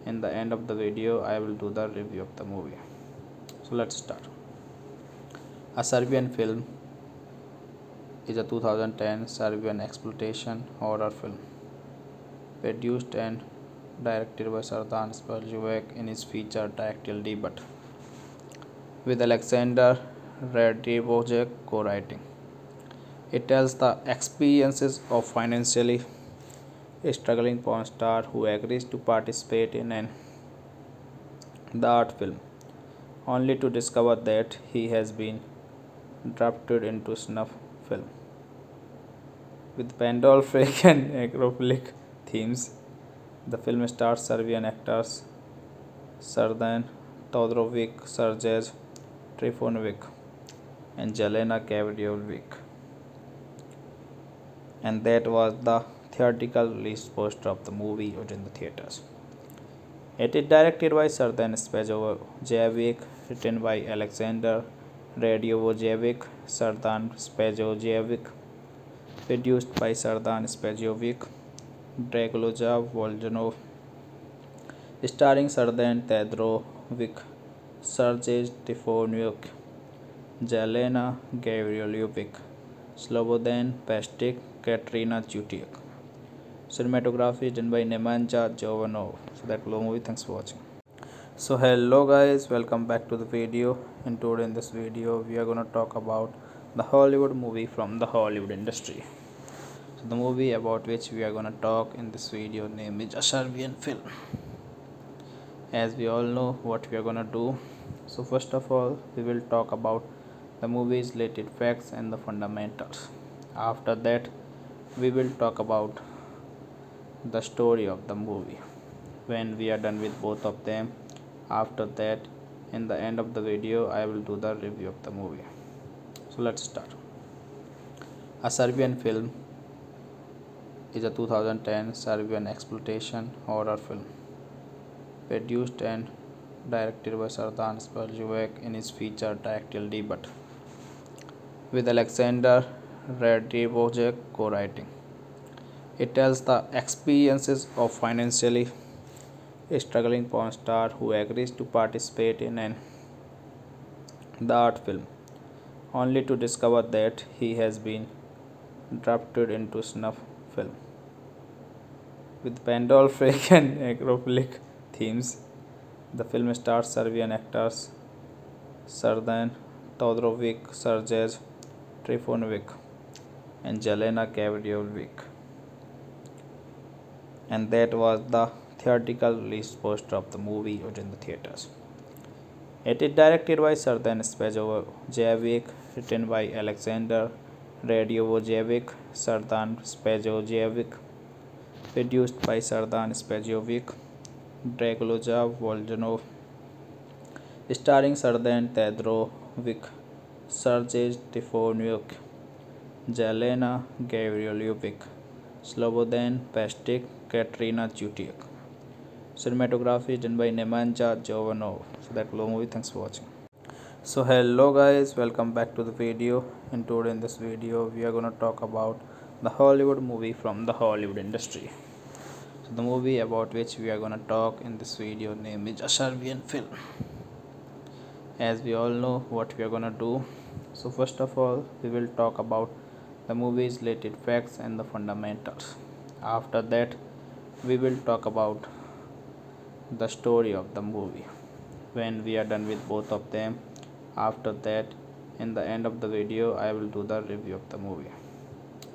in the end of the video, I will do the review of the movie. So let's start. A Serbian Film is a 2010 Serbian exploitation horror film produced and directed by Srdan Sperljivac in his feature directorial debut, with Aleksandar Radivojevic co-writing. It tells the experiences of financially struggling porn star who agrees to participate in an art film, only to discover that he has been drafted into snuff film with pandolfic and necrophilic themes. The film stars Serbian actors Srdan Todorovic, Sergej Trifunovic, and Jelena Kavadiovic. And that was the theatrical release poster of the movie in the theaters. It is directed by Srdan Sperljivac, written by Aleksandar Radivojevic, Srdan Sperljivac, produced by Srdan Sperljivac, Dragoljub Voljanov, starring Srdan Todorovic, Sergej Trifunovic, Jelena Gavriliuk, Slobodan Pestić, Katarina Cutiak. Cinematography done by Nemanja Jovanov. So that was the movie. Thanks for watching. So hello guys, welcome back to the video. And today in this video we are gonna talk about the Hollywood movie from the Hollywood industry. So the movie about which we are gonna talk in this video name is A Serbian Film. As we all know what we are gonna do. So first of all, we will talk about the movie's related facts and the fundamentals. After that, we will talk about the story of the movie. When we are done with both of them, after that, in the end of the video, I will do the review of the movie. So let's start. A Serbian Film is a 2010 Serbian exploitation horror film produced and directed by Srdan Sperljivac in his feature directorial debut, with Aleksandar Radivojevic co-writing. It tells the experiences of financially struggling porn star who agrees to participate in an art film, only to discover that he has been drafted into snuff film with pandolfic and necrophilic themes. The film stars Serbian actors Srdan Todorovic, Sergej Trifunovic, and Jelena Kavadiovic. And that was the theatrical release poster of the movie in the theaters. It is directed by Srdan Sperljivac, written by Aleksandar Radivojevic, Srdan Sperljivac, produced by Srdan Sperljivac, Dragoljub Voljanov, starring Srdan Todorovic, Sergej Trifunovic, Jelena Gavriliuk, Slobodan Pestić, Katarina Cutiak. Cinematography done by Nemanja Jovanov. So that was the movie. Thanks for watching. So hello guys, welcome back to the video. And today in this video, we are gonna talk about the Hollywood movie from the Hollywood industry. So the movie about which we are gonna talk in this video name is A Serbian Film. As we all know what we are gonna do. So first of all, we will talk about the movie's related facts and the fundamentals. After that, we will talk about the story of the movie. When we are done with both of them, after that, in the end of the video, I will do the review of the movie.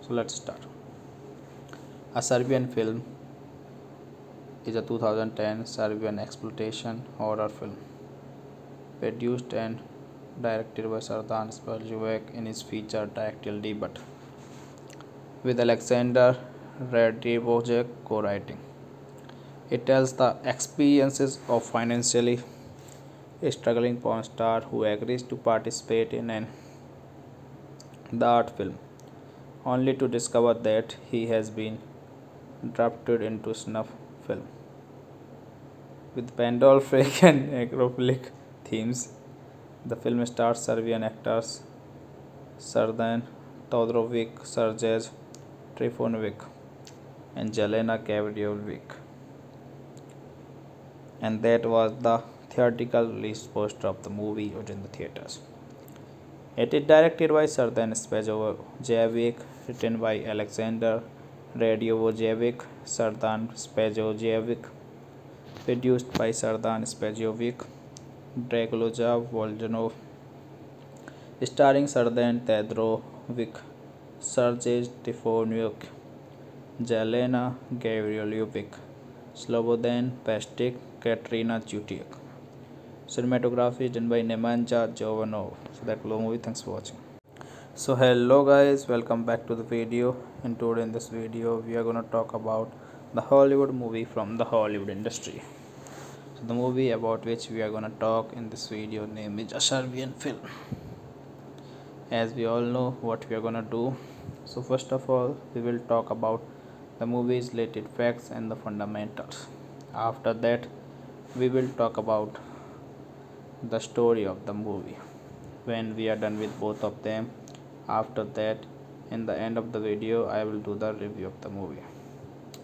So let's start. A Serbian Film is a 2010 Serbian exploitation horror film produced and directed by Srdan Sperljivac in his feature directorial debut, with Aleksandar Radivojevic co-writing. It tells the experiences of financially struggling porn star who agrees to participate in an art film, only to discover that he has been drafted into snuff film with pandolfic and necrophilic themes. The film stars Serbian actors Srdan Todorovic, Sergej Trifunovic, and Jelena Kavadiovic. And that was the theatrical release poster of the movie out in the theaters. It is directed by Srdjan Spajojevic, written by Alexander Radiojevic, Srdjan Spajojevic, produced by Srdjan Spajojevic, Dragoljub Voljanov, starring Srdjan Todorovic, Sergei Trifonov, Jelena Gavrilievich, Slobodan Pastic, Katerina Chutyuk. Cinematography done by Nemanja Jovanov. So that low movie. Thanks for watching. So hello guys, welcome back to the video. And today in this video we are gonna talk about the Hollywood movie from the Hollywood industry. So the movie about which we are gonna talk in this video name is A Serbian Film. As we all know what we are gonna do. So first of all we will talk about the movie's related facts and the fundamentals. After that we will talk about the story of the movie. When we are done with both of them, after that in the end of the video I will do the review of the movie.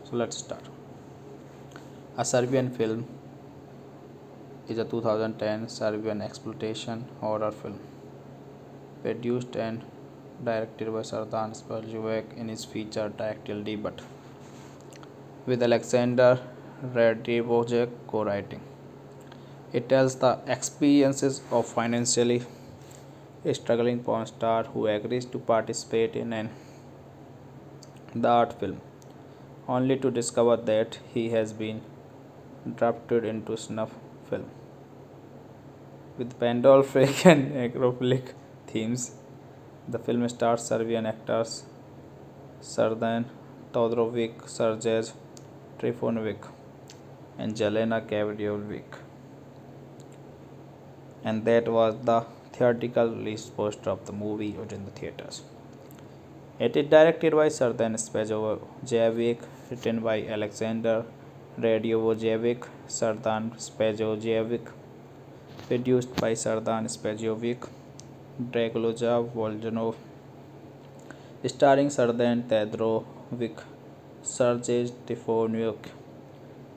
So let's start. A Serbian Film is a 2010 Serbian exploitation horror film produced and directed by Srdjan Spajojevic in his feature directorial debut, with Alexander Radiojevic co-writing. It tells the experiences of financially struggling porn star who agrees to participate in an art film, only to discover that he has been drafted into snuff film with pandolfic and necrophilic themes. The film stars Serbian actors Srdjan Todorovic, Sergej Trifonovic, and Jelena Kavadiovic. And that was the theatrical release poster of the movie out in the theaters. It is directed by Srdjan Spajojevic, written by Alexander Radiojevic, Srdjan Spajojevic, produced by Srdjan Spajojevic, Dragoljub Voljanov, starring Srdjan Todorovic, Sergej Trifonov,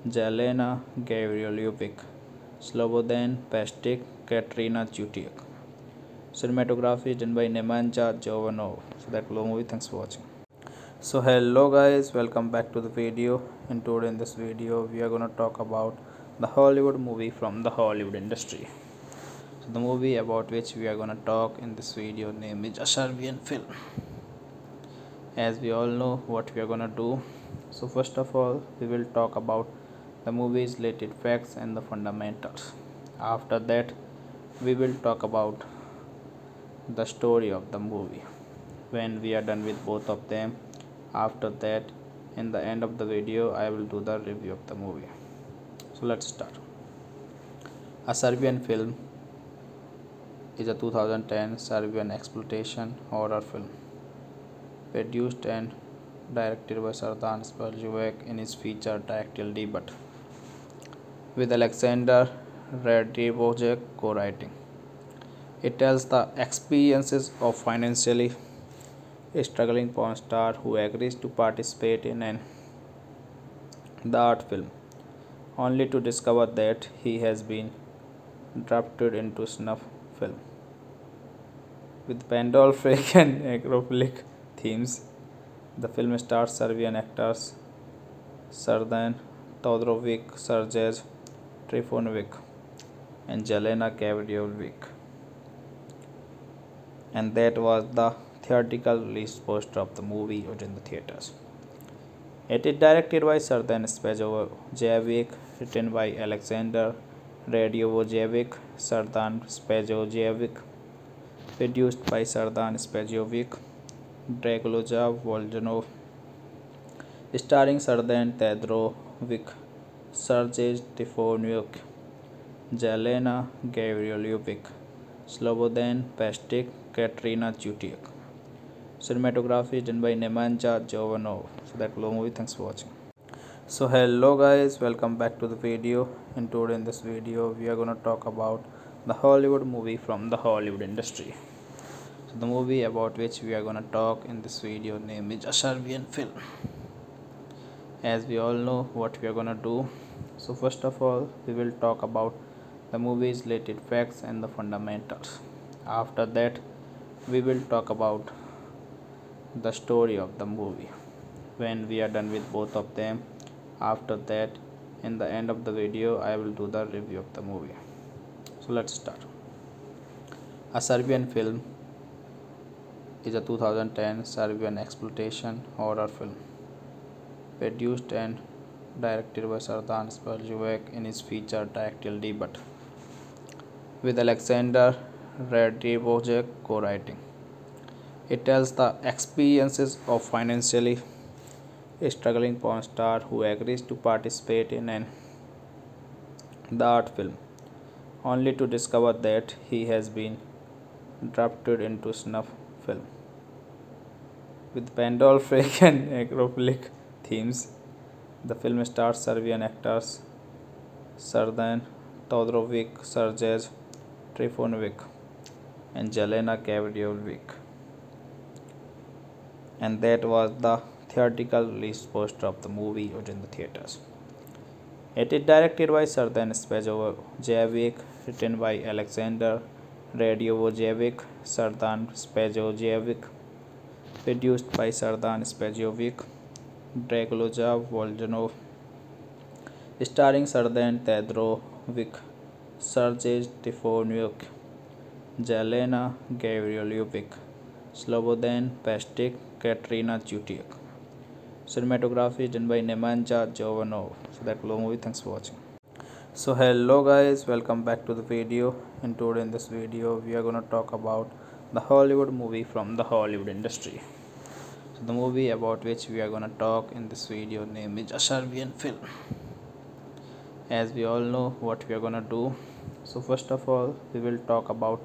Jelena Gavrilievich, Slobodan Pastic, Katerina Chutyuk. Cinematography done by Nemanja Jovanov. So that low movie. Thanks for watching. So hello guys, welcome back to the video. And today in this video we are gonna talk about the Hollywood movie from the Hollywood industry. So the movie about which we are gonna talk in this video name is A Serbian Film. As we all know what we are gonna do. So first of all we will talk about the movie's related facts and the fundamentals. After that we will talk about the story of the movie. When we are done with both of them, after that in the end of the video I will do the review of the movie. So let's start. A Serbian Film is a 2010 Serbian exploitation horror film produced and directed by Srdjan Spajojevic in his feature directorial debut, with Alexander Radiojevic co-writing. It tells the experiences of financially struggling porn star who agrees to participate in an art film, only to discover that he has been drafted into snuff film with pandolfic and necrophilic themes. The film stars Serbian actors Srdjan Todorovic, Sergej Trifonovic, and Jelena Kavadiovic. And that was the theatrical release poster of the movie out in the theaters. It is directed by Srdjan Spajojevic, written by Alexander Radiojevic, Srdjan Spajojevic, produced by Srdjan Spajojevic, Dragoljub Voljanov, starring Srdjan Todorovic, Sergej Trifonov, Jelena Gavrilievich, Slobodan Pastic, Katerina Chutyuk. Cinematography done by Nemanja Jovanov. So that low movie. Thanks for watching. So hello guys, welcome back to the video. And today in this video we are gonna talk about the Hollywood movie from the Hollywood industry. So the movie about which we are gonna talk in this video name is A Serbian Film. as we all know what we are gonna do. So first of all, we will talk about the movie's related facts and the fundamentals. After that, we will talk about the story of the movie. When we are done with both of them, after that, in the end of the video, I will do the review of the movie. So let's start. A Serbian film is a 2010 Serbian exploitation horror film produced and directed by Srdan Spasojevic in his feature directorial debut, with Aleksandar Radivojevic co-writing. It tells the experiences of financially struggling porn star who agrees to participate in the art film, only to discover that he has been drafted into snuff film with pandolfic and necrophilic themes. The film stars Serbian actors Srdan Todorovic, Sergej Trifunovic, and Jelena Kavadiovic. And that was the theatrical release poster of the movie in the theaters. It is directed by Srdan Spasojevic, written by Aleksandar Radivojevic, Srdan Spasojevic, produced by Srdan Spasojevic, Dragoljub Voljanov, starring Srdan Todorovic, Sergej Trifunovic, Jelena Kavadiovic, Slobodan Pastic, Katarina Cutiak. Cinematography is done by Nemanja Jovanov. So that low movie. Thanks for watching. So hello guys, welcome back to the video. And today in this video we are gonna talk about the Hollywood movie from the Hollywood industry. So the movie about which we are gonna talk in this video name is A Serbian Film. As we all know what we are gonna do. So first of all, we will talk about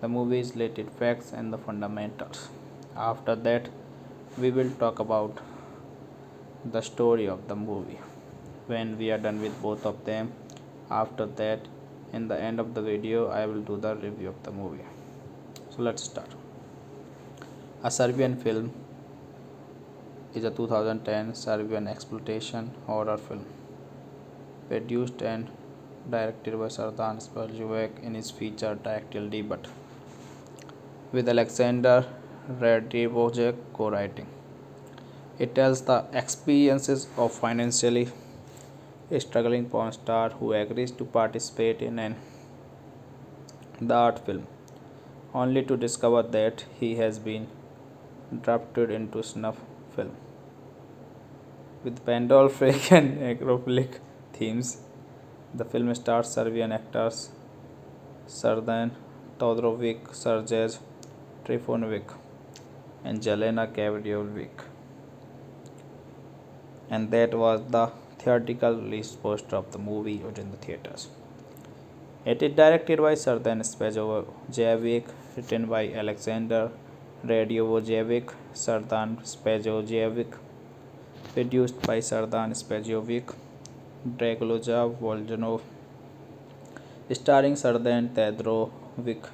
the movie's related facts and the fundamentals. After that, we will talk about the story of the movie. When we are done with both of them, after that, in the end of the video, I will do the review of the movie. So let's start. A Serbian Film is a 2010 Serbian exploitation horror film produced and directed by Srdan Spasojevic in his feature directorial debut, with Aleksandar Radivojevic co-writing. It tells the experiences of financially struggling porn star who agrees to participate in the art film, only to discover that he has been drafted into snuff film with pandolfic and necrophilic themes. The film stars Serbian actors Srdan Todorovic, Sergej Trifunovic, and Jelena Kavadiovic. And that was the theatrical release poster of the movie in the theaters. It is directed by Srdan Spasojevic, written by Aleksandar Radivojevic, Srdan Spasojevic, produced by Srdan Spasojevic, Dragoljub Voljanov, starring Srdan Todorovic,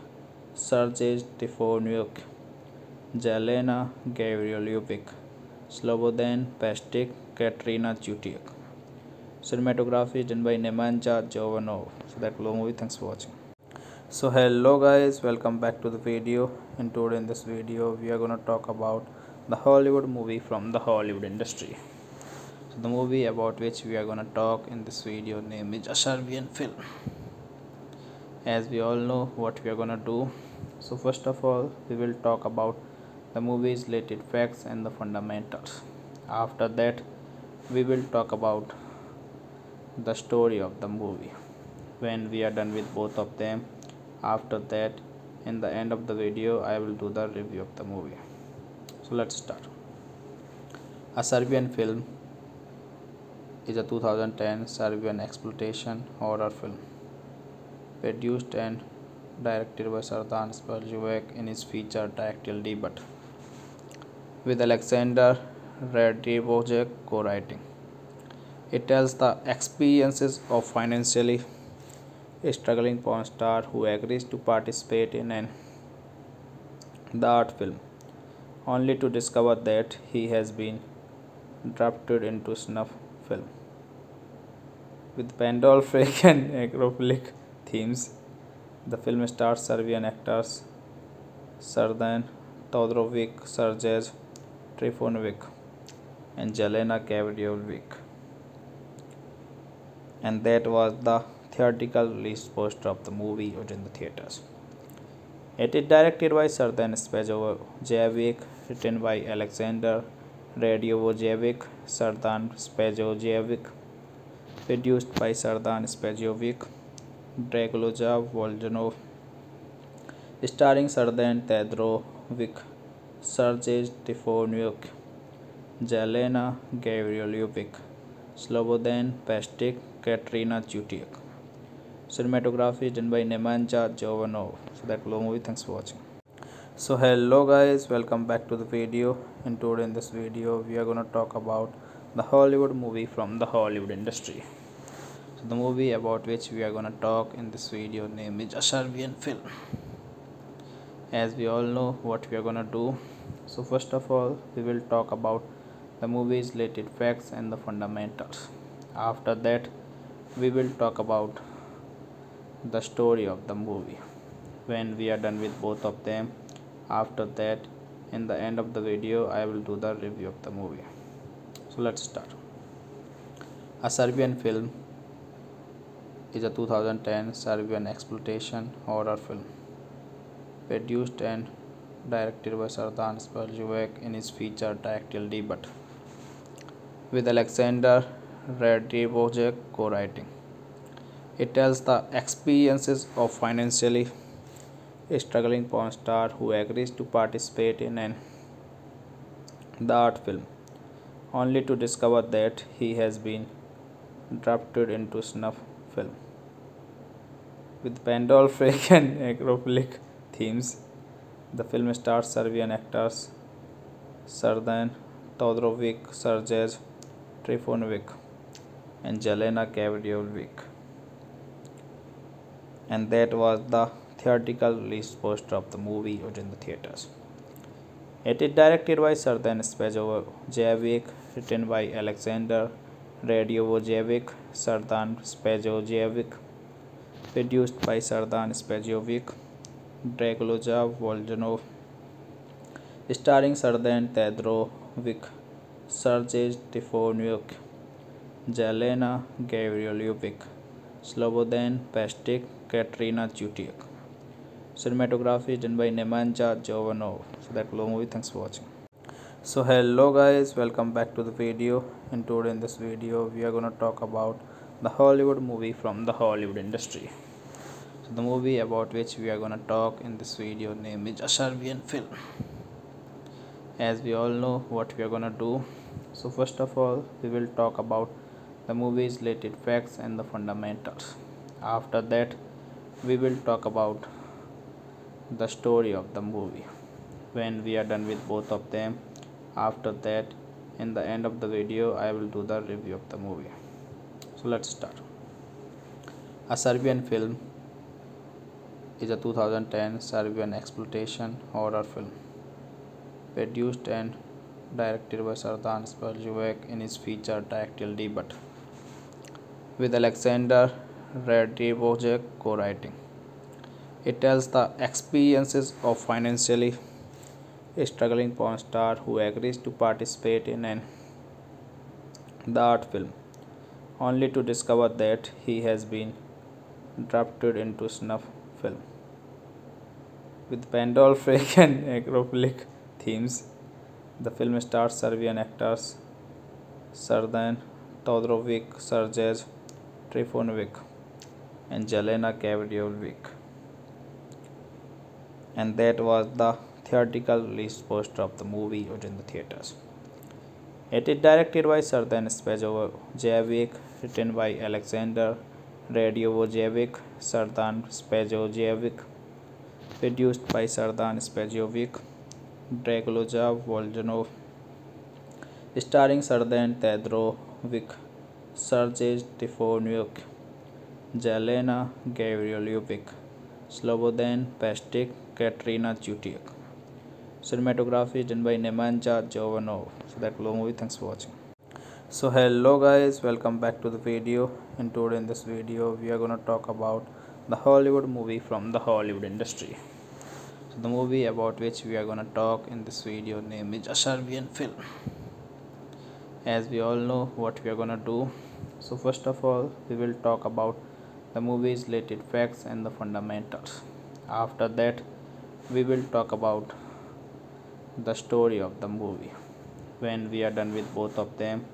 Sergej Trifunovic, Jelena Kavadiovic, Slobodan Pastic, Katarina Cutiak. Cinematography is done by Nemanja Jovanov. So that low movie. Thanks for watching. So hello guys, welcome back to the video. And today in this video we are gonna talk about the Hollywood movie from the Hollywood industry. So the movie about which we are gonna talk in this video name is A Serbian Film. As we all know what we are gonna do. So first of all, we will talk about the movie's related facts and the fundamentals. After that, we will talk about the story of the movie. When we are done with both of them, after that, in the end of the video, I will do the review of the movie. So let's start. A Serbian Film is a 2010 Serbian exploitation horror film produced and directed by Srdan Spasojevic in his feature directorial debut, with Aleksandar Radivojevic co-writing. It tells the experiences of financially struggling porn star who agrees to participate in the art film, only to discover that he has been drafted into snuff film with Pandolfric and necrophilic themes. The film stars Serbian actors Srdan Todorovic, Sergej Trifunovic, and Jelena Kavadiovic. And that was the theatrical release poster of the movie out in the theaters. It is directed by Srdan Spajojevic, written by Alexander Radiojevic, Srdan Spajojevic, produced by Srdan Spajojevic, Dragoljub Voljanov, starring Srdan Todorovic, Sergej Trifunovic, Jelena Gavrilovic, Slobodan Pastic, Katrina Chutiak. Cinematography is done by Nemanja Jovanov. So that low movie. Thanks for watching. So hello guys, welcome back to the video. And today in this video we are gonna talk about the Hollywood movie from the Hollywood industry. So the movie about which we are gonna talk in this video name is A Serbian Film. As we all know what we are gonna do. So first of all we will talk about the movie's related facts and the fundamentals. After that we will talk about the story of the movie. When we are done with both of them, after that in the end of the video I will do the review of the movie. So let's start. A Serbian Film is a 2010 Serbian exploitation horror film produced and directed by Srdan Spajojevic in his feature directorial debut, with Alexander Radiojevic co-writing. It tells the experiences of financially struggling porn star who agrees to participate in an art film, only to discover that he has been drafted into snuff film with Pandolfric and necrophilic themes. The film stars Serbian actors Srdan Todorovic, Sergej Trifunovic, and Jelena Kavadiovic. And that was the theatrical release poster of the movie out in the theaters. It is directed by Srdan Spajojevic, written by Alexander Radiojevic, Srdan Spajojevic, produced by Srdan Spajojevic, Dragoljub Voljanov, starring Srdan Todorovic, Sergej Trifunovic, Jelena Gavrilovic, Slobodan Pastic, Katrina Chutiak. Cinematography is done by Nemanja Jovanov. So that low movie. Thanks for watching. So hello guys, welcome back to the video. And today in this video we are gonna talk about the Hollywood movie from the Hollywood industry. So the movie about which we are gonna talk in this video name is A Serbian Film. As we all know what we are gonna do. So first of all we will talk about the movie's related facts and the fundamentals. After that we will talk about the story of the movie. When we are done with both of them, after that in the end of the video I will do the review of the movie. So let's start. A Serbian Film is a 2010 Serbian exploitation horror film produced and directed by Srdan Spajojevic in his feature directorial debut, with Alexander Radiojevic co-writing. It tells the experiences of financially struggling porn star who agrees to participate in an art film, only to discover that he has been drafted into snuff film with Pandolfric and necrophilic themes. The film stars Serbian actors Srdan Todorovic, Sergej Trifunovic, and Jelena Kavadiovic. And that was the theatrical release poster of the movie out in the theaters. It is directed by Srdan Spajojevic, written by Alexander Radiojevic, Srdan Spajojevic, produced by Srdan Spajojevic, Dragoljub Voljanov, starring Srdan Todorovic, Sergej Trifunovic, Jelena Gavrilovic, Slobodan Pastic, Katrina Chutiak. Cinematography is done by Nemanja Jovanov. So that low movie. Thanks for watching. So hello guys, welcome back to the video. And today in this video we are going to talk about the Hollywood movie from the Hollywood industry. So the movie about which we are going to talk in this video name is A Serbian Film. As we all know what we are going to do, so first of all we will talk about the movie's related facts and the fundamentals. After that we will talk about the story of the movie. When we are done with both of them,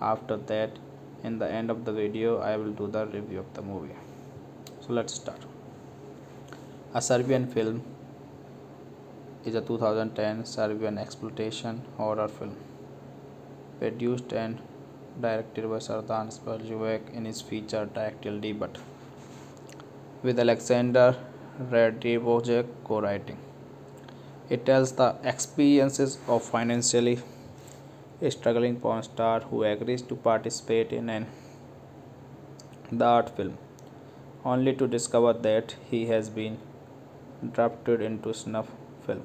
after that in the end of the video I will do the review of the movie. So let's start. A Serbian Film is a 2010 Serbian exploitation horror film produced and directed by Srdan Sperljivac in his feature directorial debut, with Aleksandar Radivojevic co-writing. It tells the experiences of financially a struggling porn star who agrees to participate in an art film, only to discover that he has been drafted into snuff film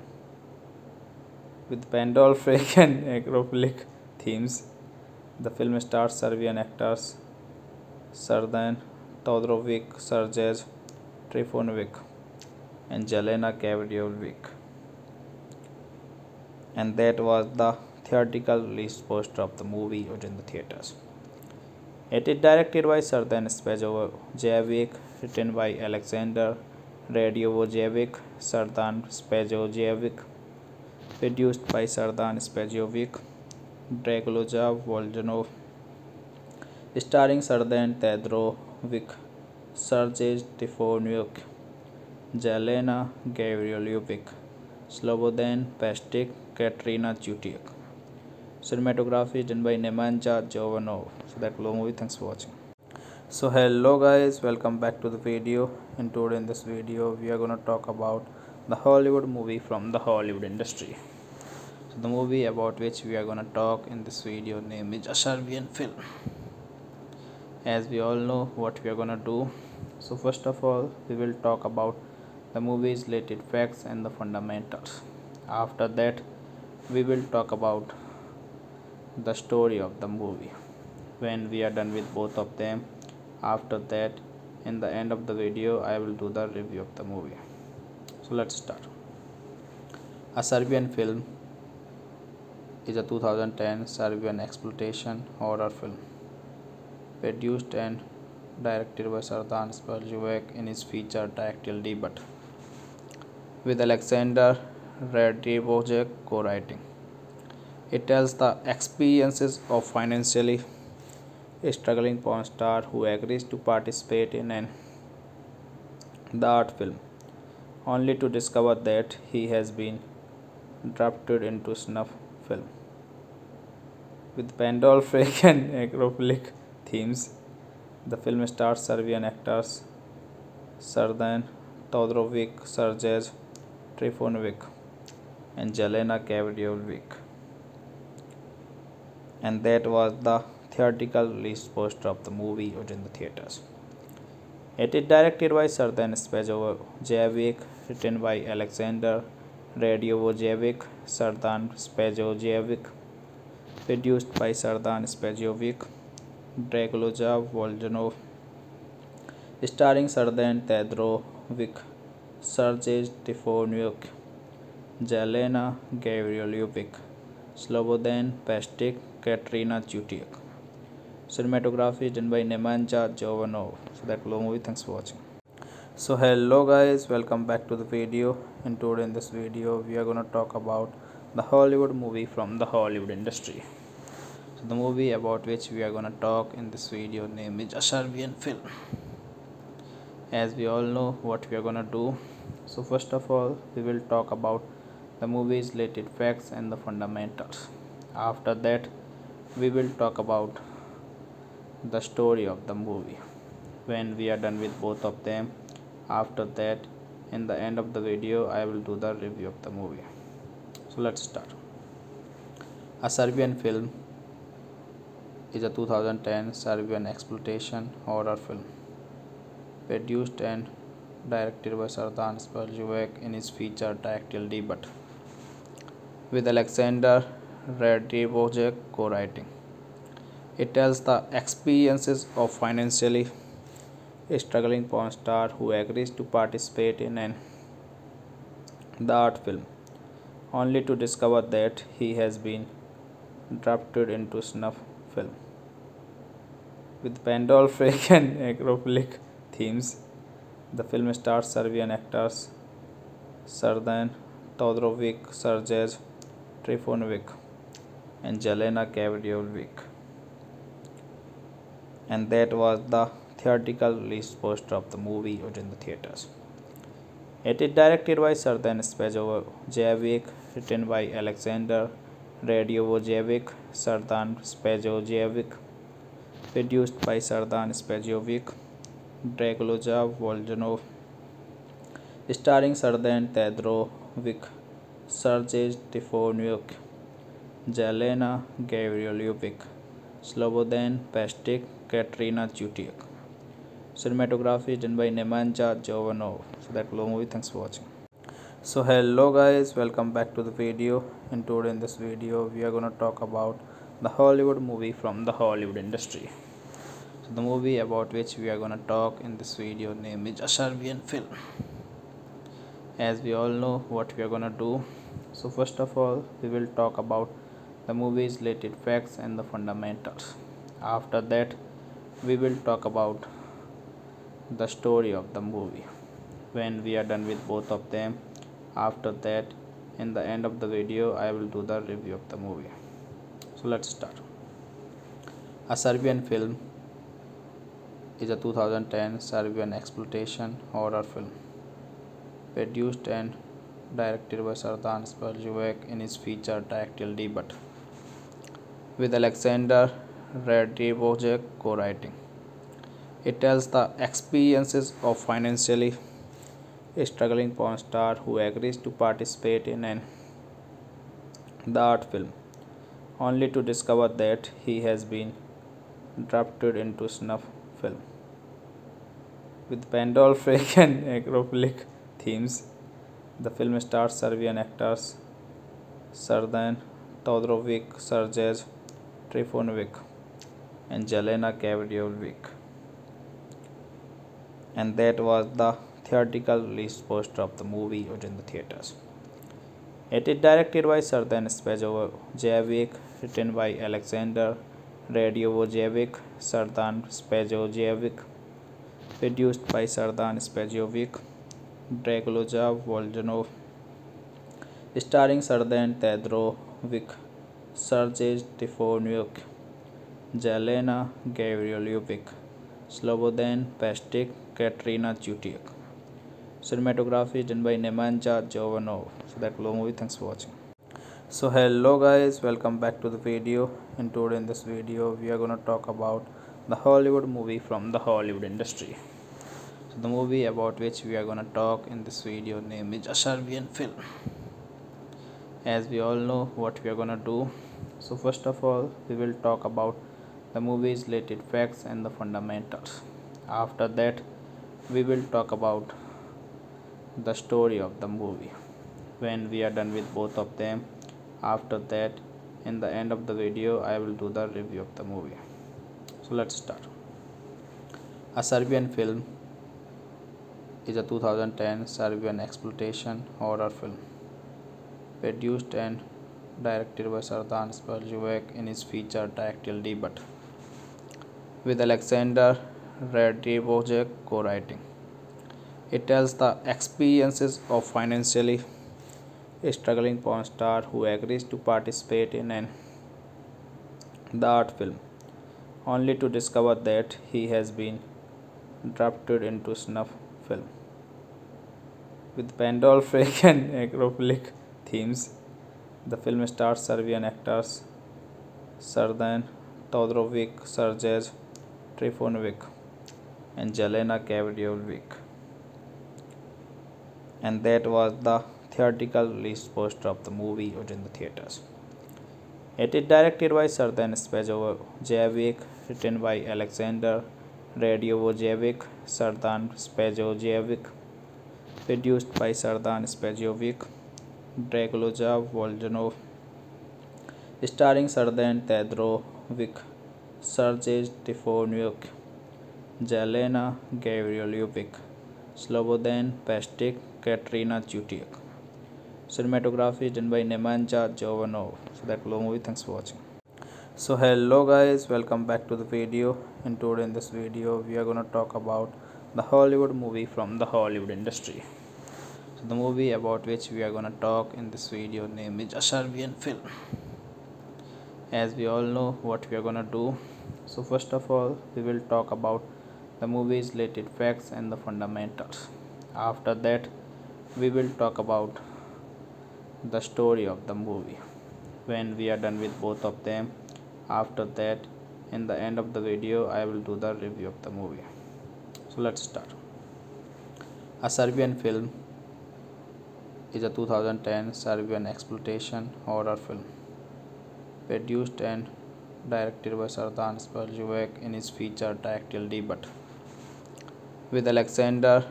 with pandolfic and necrophilic themes. The film stars Serbian actors Srdan Todorovic, Sergej Trifunovic, and Jelena Kavadiovic. And that was the theatrical release poster of the movie out in the theaters. It is directed by Srdan Sperljivac, written by Aleksandar Radivojevic, Srdan Sperljivac, produced by Srdan Sperljivac, Dragoljub Voljanov, starring Srdan Todorovic, Sergej Trifunovic, Jelena Kavadiovic, Slobodan Pastic, Katarina Cutiak. Cinematography is done by Nemanja Jovanov. So that was the movie. Thanks for watching. So hello guys, welcome back to the video. And today in this video we are going to talk about the Hollywood movie from the Hollywood industry. So the movie about which we are going to talk in this video name is A Serbian Film. As we all know what we are going to do, so first of all we will talk about the movie's related facts and the fundamentals. After that we will talk about the story of the movie. When we are done with both of them, after that in the end of the video I will do the review of the movie. So let's start. A Serbian Film is a 2010 Serbian exploitation horror film produced and directed by Srdan Sperljivac in his feature directorial debut, with Aleksandar Radivojevic co-writing. It tells the experiences of financially a struggling porn star who agrees to participate in an art film, only to discover that he has been drafted into snuff film with pandolfic and necrophilic themes. The film stars Serbian actors Srdan Todorovic, Sergej Trifunovic, and Jelena Kavadiovic. And that was the theatrical release poster of the movie out in the theaters. It is directed by Srdan Sperljivac, written by Aleksandar Radivojevic, Srdan Sperljivac, produced by Srdan Sperljivac, Dragoljub Voljanov, starring Srdan Todorovic, Sergej Trifunovic, Jelena Kavadiovic, Slobodan Pastic, Katarina Cutiak. Cinematography is done by Nemanja Jovanov. So that was the movie. Thanks for watching. So hello guys, welcome back to the video. And today in this video we are going to talk about the Hollywood movie from the Hollywood industry. So the movie about which we are going to talk in this video name is A Serbian Film. As we all know what we are going to do, so first of all we will talk about the movie's related facts and the fundamentals. After that we will talk about the story of the movie. When we are done with both of them, after that in the end of the video I will do the review of the movie. So let's start. A Serbian Film is a 2010 Serbian exploitation horror film produced and directed by Srdan Sperljivac in his feature directorial debut, with Aleksandar Radivojevic co-writing. It tells the experiences of financially struggling porn star who agrees to participate in the art film, only to discover that he has been drafted into snuff film with pandolfic and necrophilic themes. The film stars Serbian actors Srdan Todorovic, Sergej Trifunovic, and Jelena Kavadiovic. And that was the theatrical release poster of the movie out in the theaters. It is directed by Srdan Spajojevic, written by Alexander Radiojevic, Srdan Spajojevic, produced by Srdan Spajojevic, Dragoljub Voljanov, starring Srdan Todorovic, Sergej Trifunovic, Jelena Gavrilovic, Slobodan Pastic, Katrina Chutiak. Cinematography done by Nemanja Jovanov. So that was the movie. Thanks for watching. So hello guys, welcome back to the video. And today in this video we are gonna talk about the Hollywood movie from the Hollywood industry. So the movie about which we are gonna talk in this video name is A Serbian Film. As we all know what we are gonna do. So first of all we will talk about the movie's related facts and the fundamentals. After that we will talk about the story of the movie. When we are done with both of them, after that in the end of the video I will do the review of the movie. So let's start. A Serbian Film is a 2010 Serbian exploitation horror film produced and directed by Srdan Spajojevic in his feature directorial debut, with Alexander Radiojevic co-writing. It tells the experiences of financially struggling porn star who agrees to participate in the art film, only to discover that he has been drafted into snuff film with pandolfic and necrophilic themes. The film stars Serbian actors Srdan Todorovic, Sergej Trifunovic, and Jelena Kavadiovic. And that was the theatrical release poster of the movie out in the theaters. It is directed by Srdan Spajojevic, written by Alexander Radiojevic, Srdan Spajojevic, produced by Srdan Spajojevic, Dragoljub Voljanov, starring Srdan Todorovic, Sergej Trifunovic, Jelena Gavrilovic, Slobodan Pastic, Katrina Chutiak. Cinematography done by Nemanja Jovanov. So that was the movie. Thanks for watching. So hello guys, welcome back to the video. And today in this video we are gonna talk about the Hollywood movie from the Hollywood industry. So the movie about which we are gonna talk in this video name is A Serbian Film. As we all know what we are gonna do. So first of all we will talk about the movie's related facts and the fundamentals. After that we will talk about the story of the movie. When we are done with both of them, after that in the end of the video I will do the review of the movie. So let's start. A Serbian Film is a 2010 Serbian exploitation horror film produced and directed by Srdan Spajojevic in his feature directorial debut, with Alexander Radiojevic co-writing. It tells the experiences of financially struggling porn star who agrees to participate in the art film, only to discover that he has been drafted into snuff film with pandolfic and necrophilic themes. The film stars Serbian actors Srdan Todorovic, Sergej Trifunovic, and Jelena Kavadiovic. And that was the theatrical release poster of the movie out in the theaters. It is directed by Srdan Spajojevic, written by Alexander Radiojevic, Srdan Spajojevic, produced by Srdan Spajojevic, Dragoljub Voljanov, starring Srdan Todorovic, Sergei Trifonov, Jelena Gavrilovic, Slobodan Pastic, Katrina Chutyuk. Cinematography done by Nemanja Jovanov. So that low movie. Thanks for watching. So hello guys, welcome back to the video. And today in this video we are gonna talk about the Hollywood movie from the Hollywood industry. So the movie about which we are gonna talk in this video name is A Serbian Film. As we all know what we are gonna do. So first of all we will talk about the movie's related facts and the fundamentals. After that we will talk about the story of the movie. When we are done with both of them, after that in the end of the video I will do the review of the movie. So let's start. A Serbian Film is a 2010 Serbian exploitation horror film produced and directed by Srdan Spasojevic in his feature directorial debut, with Aleksandar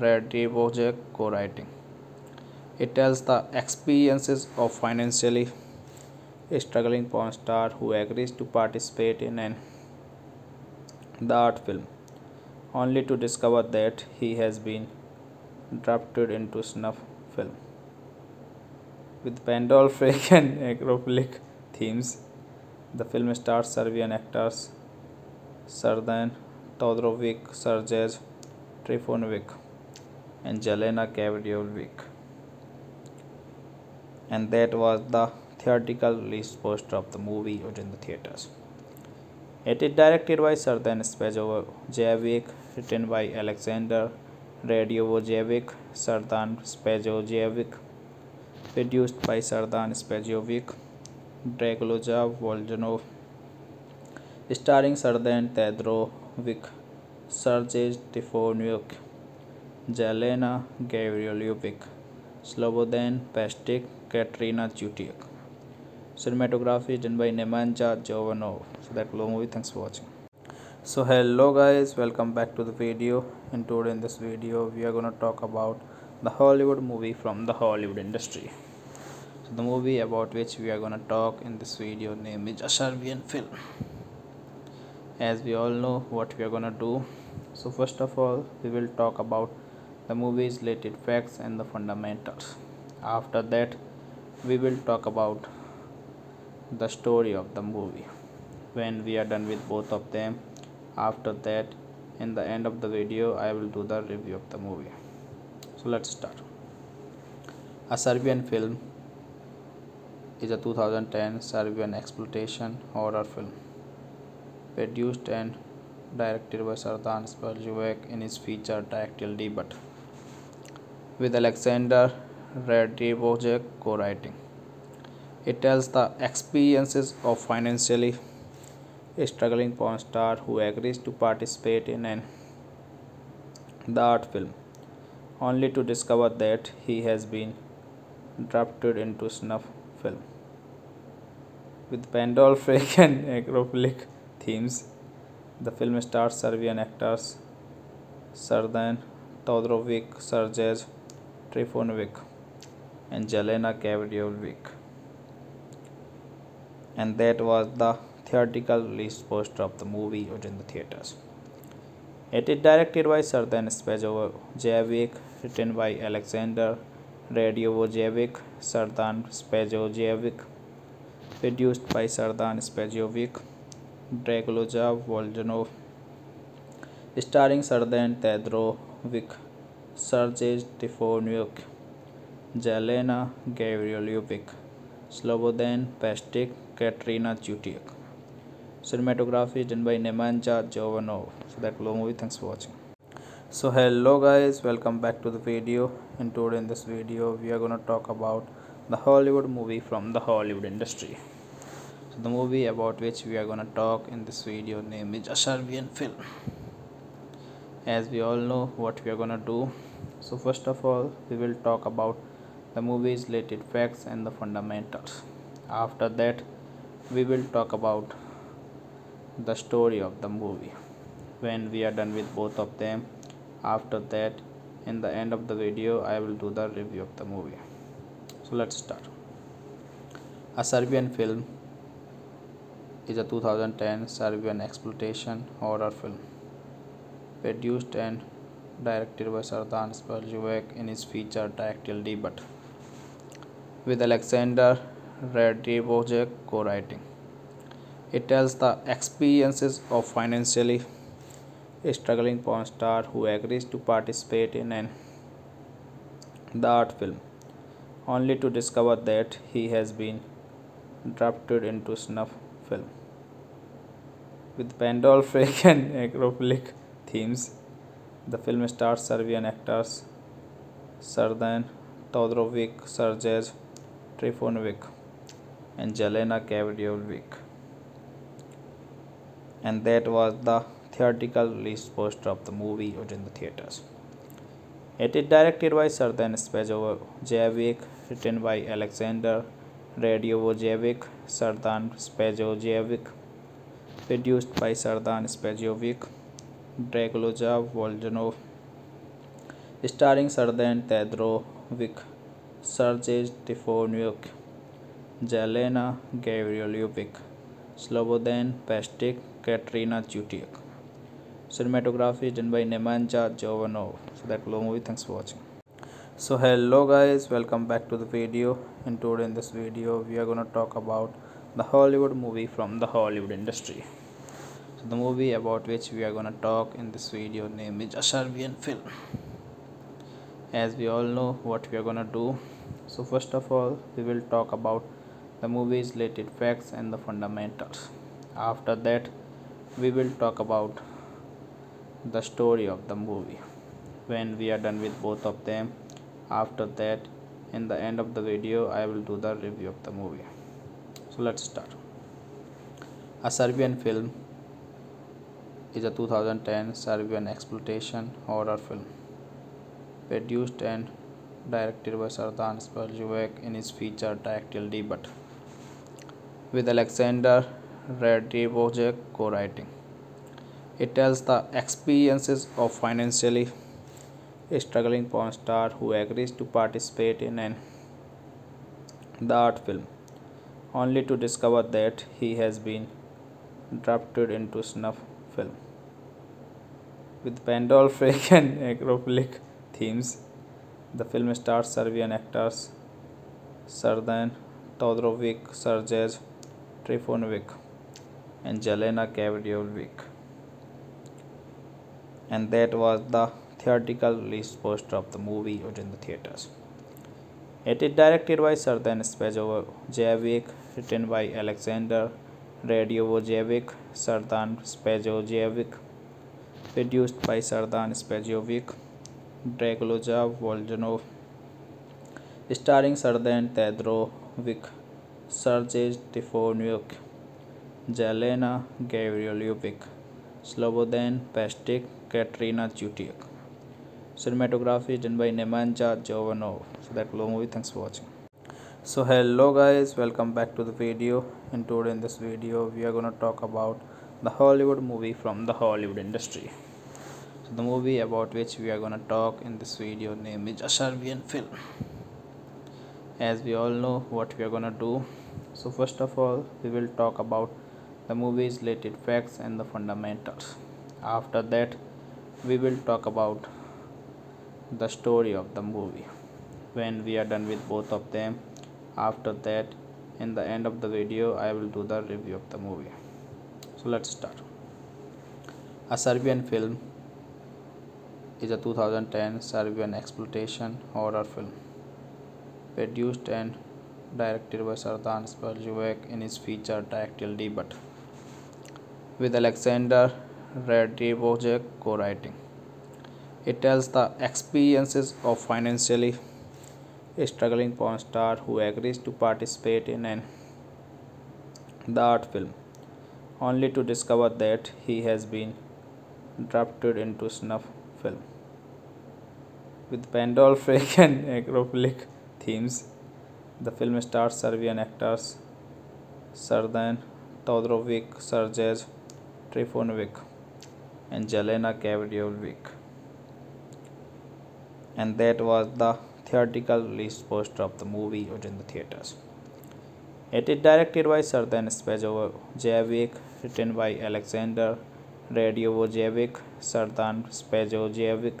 Radivojevic co-writing. It tells the experiences of financially a struggling porn star who agrees to participate in an art film, only to discover that he has been drafted into snuff film with pandolfic and necrophilic themes. The film stars Serbian actors Srdan Todorovic, Sergej Trifonovic, and Jelena Gavrilovic. And that was the theatrical release poster of the movie in the theaters. It is directed by Srdan Spasojevic, written by Aleksandar Radivojevic, Srdan Spasojevic, produced by Srdan Spasojevic, Dragoljub Voljanov, starring Srdan Todorovic, Sergej Trifonov, Jelena Gavrilovic, Slobodan Pastic, Katrina Chutyuk. Cinematography done by Nemanja Jovanov. So that low movie. Thanks for watching. So hello guys, welcome back to the video. And today in this video we are gonna talk about the Hollywood movie from the Hollywood industry. The movie about which we are going to talk in this video name is A Serbian Film. As we all know what we are going to do. So first of all we will talk about the movie's related facts and the fundamentals. After that we will talk about the story of the movie. When we are done with both of them, after that in the end of the video I will do the review of the movie. So let's start. A Serbian Film is a 2010 Serbian exploitation horror film produced and directed by Srdan Spasojevic in his feature directorial debut, with Aleksandar Radivojevic co-writing. It tells the experiences of financially a struggling porn star who agrees to participate in an art film, only to discover that he has been drafted into snuff film with pandolfic and necrophilic themes. The film stars Serbian actors Srdan Todorovic, Sergej Trifonovic, and Jelena Gavrilovic. And that was the theatrical release poster of the movie in the theaters. It is directed by Srdan Spasojevic, written by Aleksandar Radivojevic, Srdan Spasojevic, produced by Srdan Spasojevic, Dragoljub Voljanov, starring Srdan Todorovic, Sergej Trifonov, Jelena Gavrilovic, Slobodan Pastic, Katrina Chutyuk. Cinematography done by Nemanja Jovanov. So that low movie. Thanks for watching. So hello guys, welcome back to the video. And today in this video we are gonna talk about the Hollywood movie from the Hollywood industry. So the movie about which we are gonna talk in this video name is A Serbian Film. As we all know what we are gonna do. So first of all we will talk about the movie's related facts and the fundamentals. After that we will talk about the story of the movie. When we are done with both of them, after that in the end of the video I will do the review of the movie. So let's start. A Serbian Film is a 2010 Serbian exploitation horror film produced and directed by Srdan Spasojevic in his feature directorial debut, with Aleksandar Radivojevic co-writing. It tells the experiences of financially struggling porn star who agrees to participate in the art film, only to discover that he has been drafted into snuff film with pandolfic and necrophilic themes. The film stars Serbian actors Srdan Todorovic, Sergej Trifunovic, and Jelena Kavadiovic. And that was the theatrical release poster of the movie out in the theaters. It is directed by Srdan Spasojevic, written by Aleksandar Radivojevic, Srdan Spasojevic, produced by Srdan Spasojevic, Dragoljub Voljanov, starring Srdan Todorovic, Sergej Trifunovic, Jelena Gavrilovic, Slobodan Pastic, Katarina Cutiak. Cinematography done by Nemanja Jovanov. So that low movie. Thanks for watching. So hello guys, welcome back to the video. And today in this video we are gonna talk about the Hollywood movie from the Hollywood industry. So the movie about which we are gonna talk in this video name is A Serbian Film. As we all know what we are gonna do. So first of all we will talk about the movie's related facts and the fundamentals. After that we will talk about the story of the movie. When we are done with both of them, after that in the end of the video I will do the review of the movie. So let's start. A Serbian Film is a 2010 Serbian exploitation horror film produced and directed by Srdan Spasojevic in his feature directorial debut, with Aleksandar Radivojevic co-writing. It tells the experiences of financially struggling porn star who agrees to participate in the art film, only to discover that he has been drafted into snuff film with pandolfic and necrophilic themes. The film stars Serbian actors Srdan Todorovic, Sergej Trifunovic, and Jelena Kavadiovic. And that was the theatrical release poster of the movie out in the theaters. It is directed by Srdan Spasojevic, written by Aleksandar Radivojevic, Srdan Spasojevic, produced by Srdan Spasojevic, Dragoljub Voljanov, starring Srdan Todorovic, Sergej Trifunovic, Jelena Gavrilovic, Slobodan Pastic, Katarina Cutiak. Cinematography done by Nemanja Jovanov. So that low movie. Thanks for watching. So hello guys, welcome back to the video. And today in this video we are gonna talk about the Hollywood movie from the Hollywood industry. So the movie about which we are gonna talk in this video name is A Serbian Film. As we all know what we are gonna do. So first of all we will talk about the movie's related facts and the fundamentals. After that we will talk about the story of the movie. When we are done with both of them, after that in the end of the video I will do the review of the movie. So let's start. A Serbian Film is a 2010 Serbian exploitation horror film produced and directed by Srdan Spasojevic in his feature directorial debut, with Aleksandar Radivojevic co-writing. It tells the experiences of financially struggling porn star who agrees to participate in the art film, only to discover that he has been drafted into snuff film with pandolfic and necrophilic themes. The film stars Serbian actors Srdan Todorovic, Sergej Trifunovic, and Jelena Kavadiovic. And that was the theatrical release poster of the movie out in the theaters. It is directed by Sertan Spajojevic, written by Alexander Radiojevic, Sertan Spajojevic,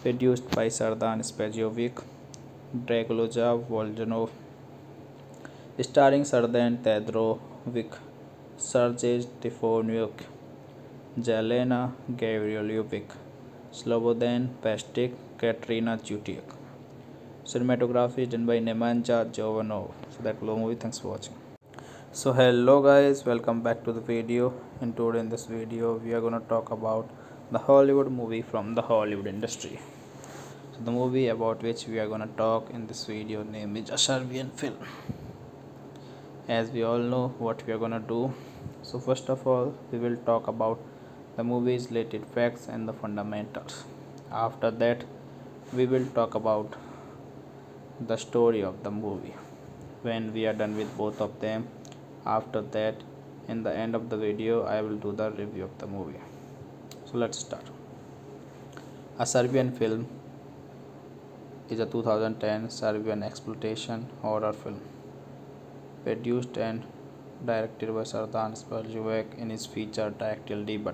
produced by Sertan Spajojevic, Dragoljub Voljanov, starring Sertan Todorovic, Sergej Trifonov, Jelena Gavrilievich, Slobodan Pastic, Katerina Chutyuk. Cinematography is done by Nemanja Jovanov. So that low movie. Thanks for watching. So hello guys, welcome back to the video. And today in this video we are gonna talk about the Hollywood movie from the Hollywood industry. So the movie about which we are gonna talk in this video name is A Serbian Film. As we all know what we are gonna do. So first of all we will talk about the movie's related facts and the fundamentals. After that we will talk about the story of the movie. When we are done with both of them, after that in the end of the video I will do the review of the movie. So let's start. A Serbian Film is a 2010 Serbian exploitation horror film produced and directed by Sertan Spajojevic in his feature directorial debut,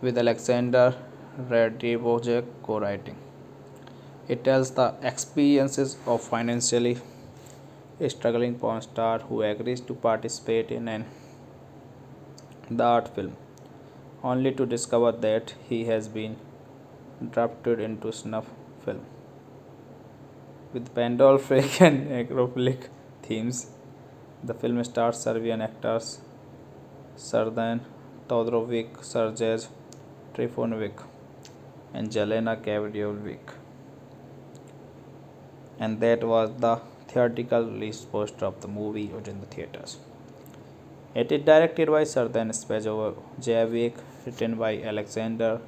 with Alexander Radiojevic co-writing. It tells the experiences of financially struggling porn star who agrees to participate in an art film, only to discover that he has been drafted into snuff film with pandolfic and necrophilic themes. The film stars Serbian actors Serdan Todorovic, Sergej Trifonovic, and Jelena Gavrilievich. And that was the theatrical release poster of the movie out in the theaters. It is directed by Sertan Spajojevic, written by Alexander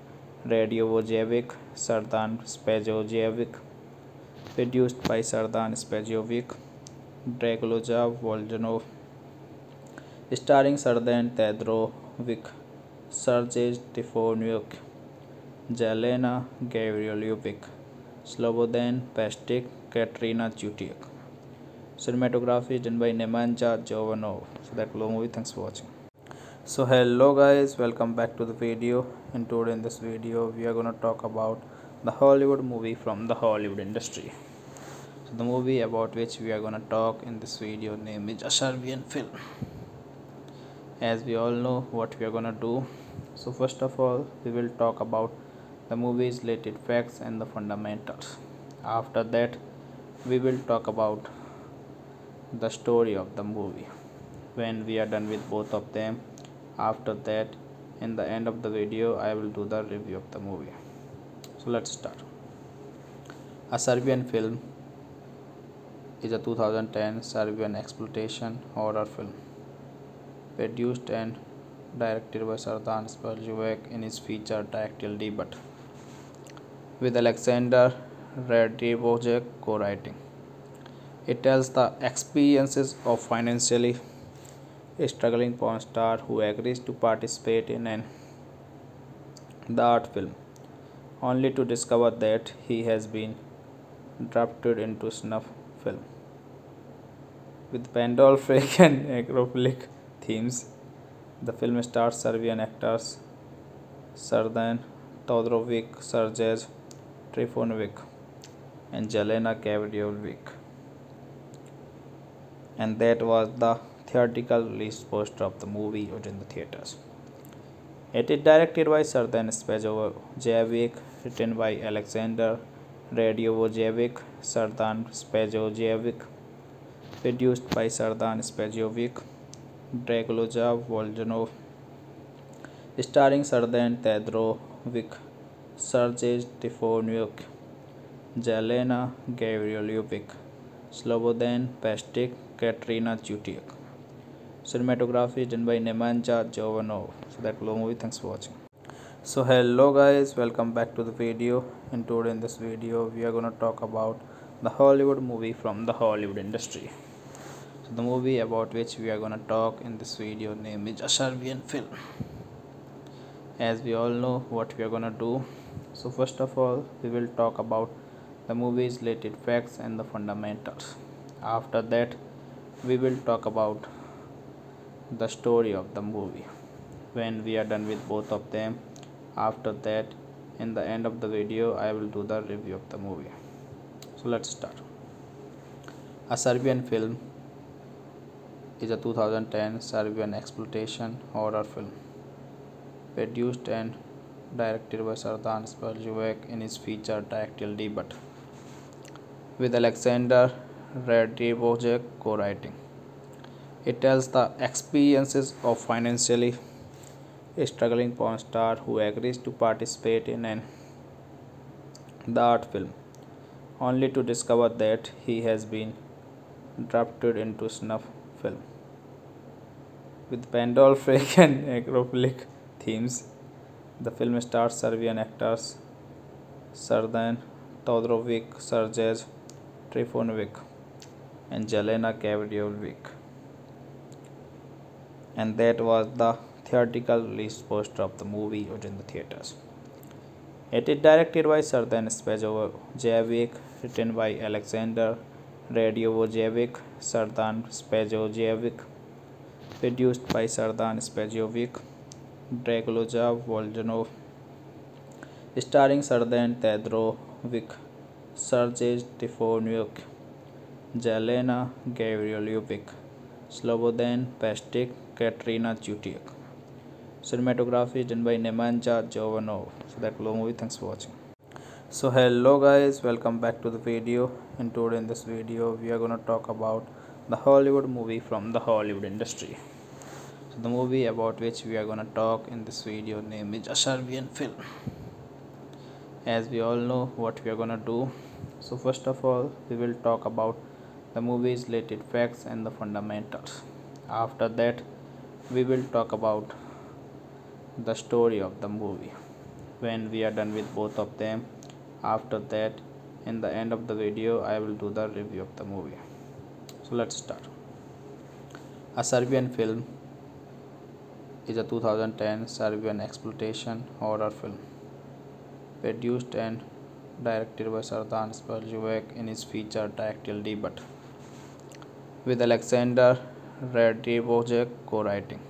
Radiojevic, Sertan Spajojevic, produced by Sertan Spajojevic, Dragoljub Voljanov, starring Serdan Todorovic, Sergej Trifonov, Jelena Gavrilievich, Slobodan Pastic, Katerina Chutyuk. Cinematography is done by Nemanja Jovanov. So that low movie. Thanks for watching. So hello guys, welcome back to the video. And today in this video we are gonna talk about the Hollywood movie from the Hollywood industry. The movie about which we are going to talk in this video name is A Serbian Film. As we all know what we are going to do. So first of all we will talk about the movie's related facts and the fundamentals. After that we will talk about the story of the movie. When we are done with both of them, after that in the end of the video I will do the review of the movie. So let's start. A Serbian Film is a 2010 Serbian exploitation horror film produced and directed by Sertan Spajojevic in his feature directorial debut, with Alexander Radiojevic co-writing. It tells the experiences of financially struggling porn star who agrees to participate in an art film, only to discover that he has been drafted into snuff film with pandolfic and necrophilic themes. The film stars Serbian actors Serdan Todorovic, Sergej Trifonovic, and Jelena Gavrilievich. And that was the theatrical release poster of the movie out in the theaters. It is directed by Sertan Spajojevic, written by Alexander Radiojevic, Sertan Spajojevic, produced by Sertan Spajojevic, Dragoljub Voljanov, starring Serdan Todorovic, Sergej Trifonov, Jelena Gavrilievich, Slobodan Pastic, Katerina Chutyuk. Cinematography is done by Nemanja Jovanov. So that low movie. Thanks for watching. So hello guys, welcome back to the video. And today in this video we are gonna talk about the Hollywood movie from the Hollywood industry. So the movie about which we are gonna talk in this video name is A Serbian Film. As we all know what we are gonna do. So first of all we will talk about the movie's related facts and the fundamentals. After that we will talk about the story of the movie when we are done with both of them. After that, in the end of the video, I will do the review of the movie. So let's start. A Serbian film is a 2010 Serbian exploitation horror film produced and directed by Srdan Sperljivac in his feature directorial debut, with Aleksandar Radivojevic co-writing. It tells the experiences of financially struggling porn star who agrees to participate in an art film, only to discover that he has been drafted into snuff film with pandolfic and necrophilic themes. The film stars Serbian actors Srdan Todorovic, Sergej Trifunovic, and Jelena Kavadiovic. And that was the theatrical release poster of the movie in the theaters. It is directed by Srdan Sperljivac, written by Aleksandar Radivojevic, Srdan Sperljivac, produced by Srdan Sperljivac, Dragoljub Voljanov, starring Srdan Todorovic, Sergej Trifunovic, Jelena Kavadiovic, Slobodan Pastic, Katarina Cutiak. Cinematography done by Nemanja Jovanov. So that was the movie. Thanks for watching. So hello guys, welcome back to the video. And today in this video we are gonna talk about the Hollywood movie from the Hollywood industry. So the movie about which we are gonna talk in this video name is A Serbian Film. As we all know what we are gonna do. So first of all, we will talk about the movie's related facts and the fundamentals. After that, we will talk about the story of the movie when we are done with both of them. After that, in the end of the video, I will do the review of the movie. So let's start. A Serbian Film is a 2010 Serbian exploitation horror film produced and directed by Srdan Sperljivac in his feature directorial debut, with Aleksandar Radivojevic co-writing.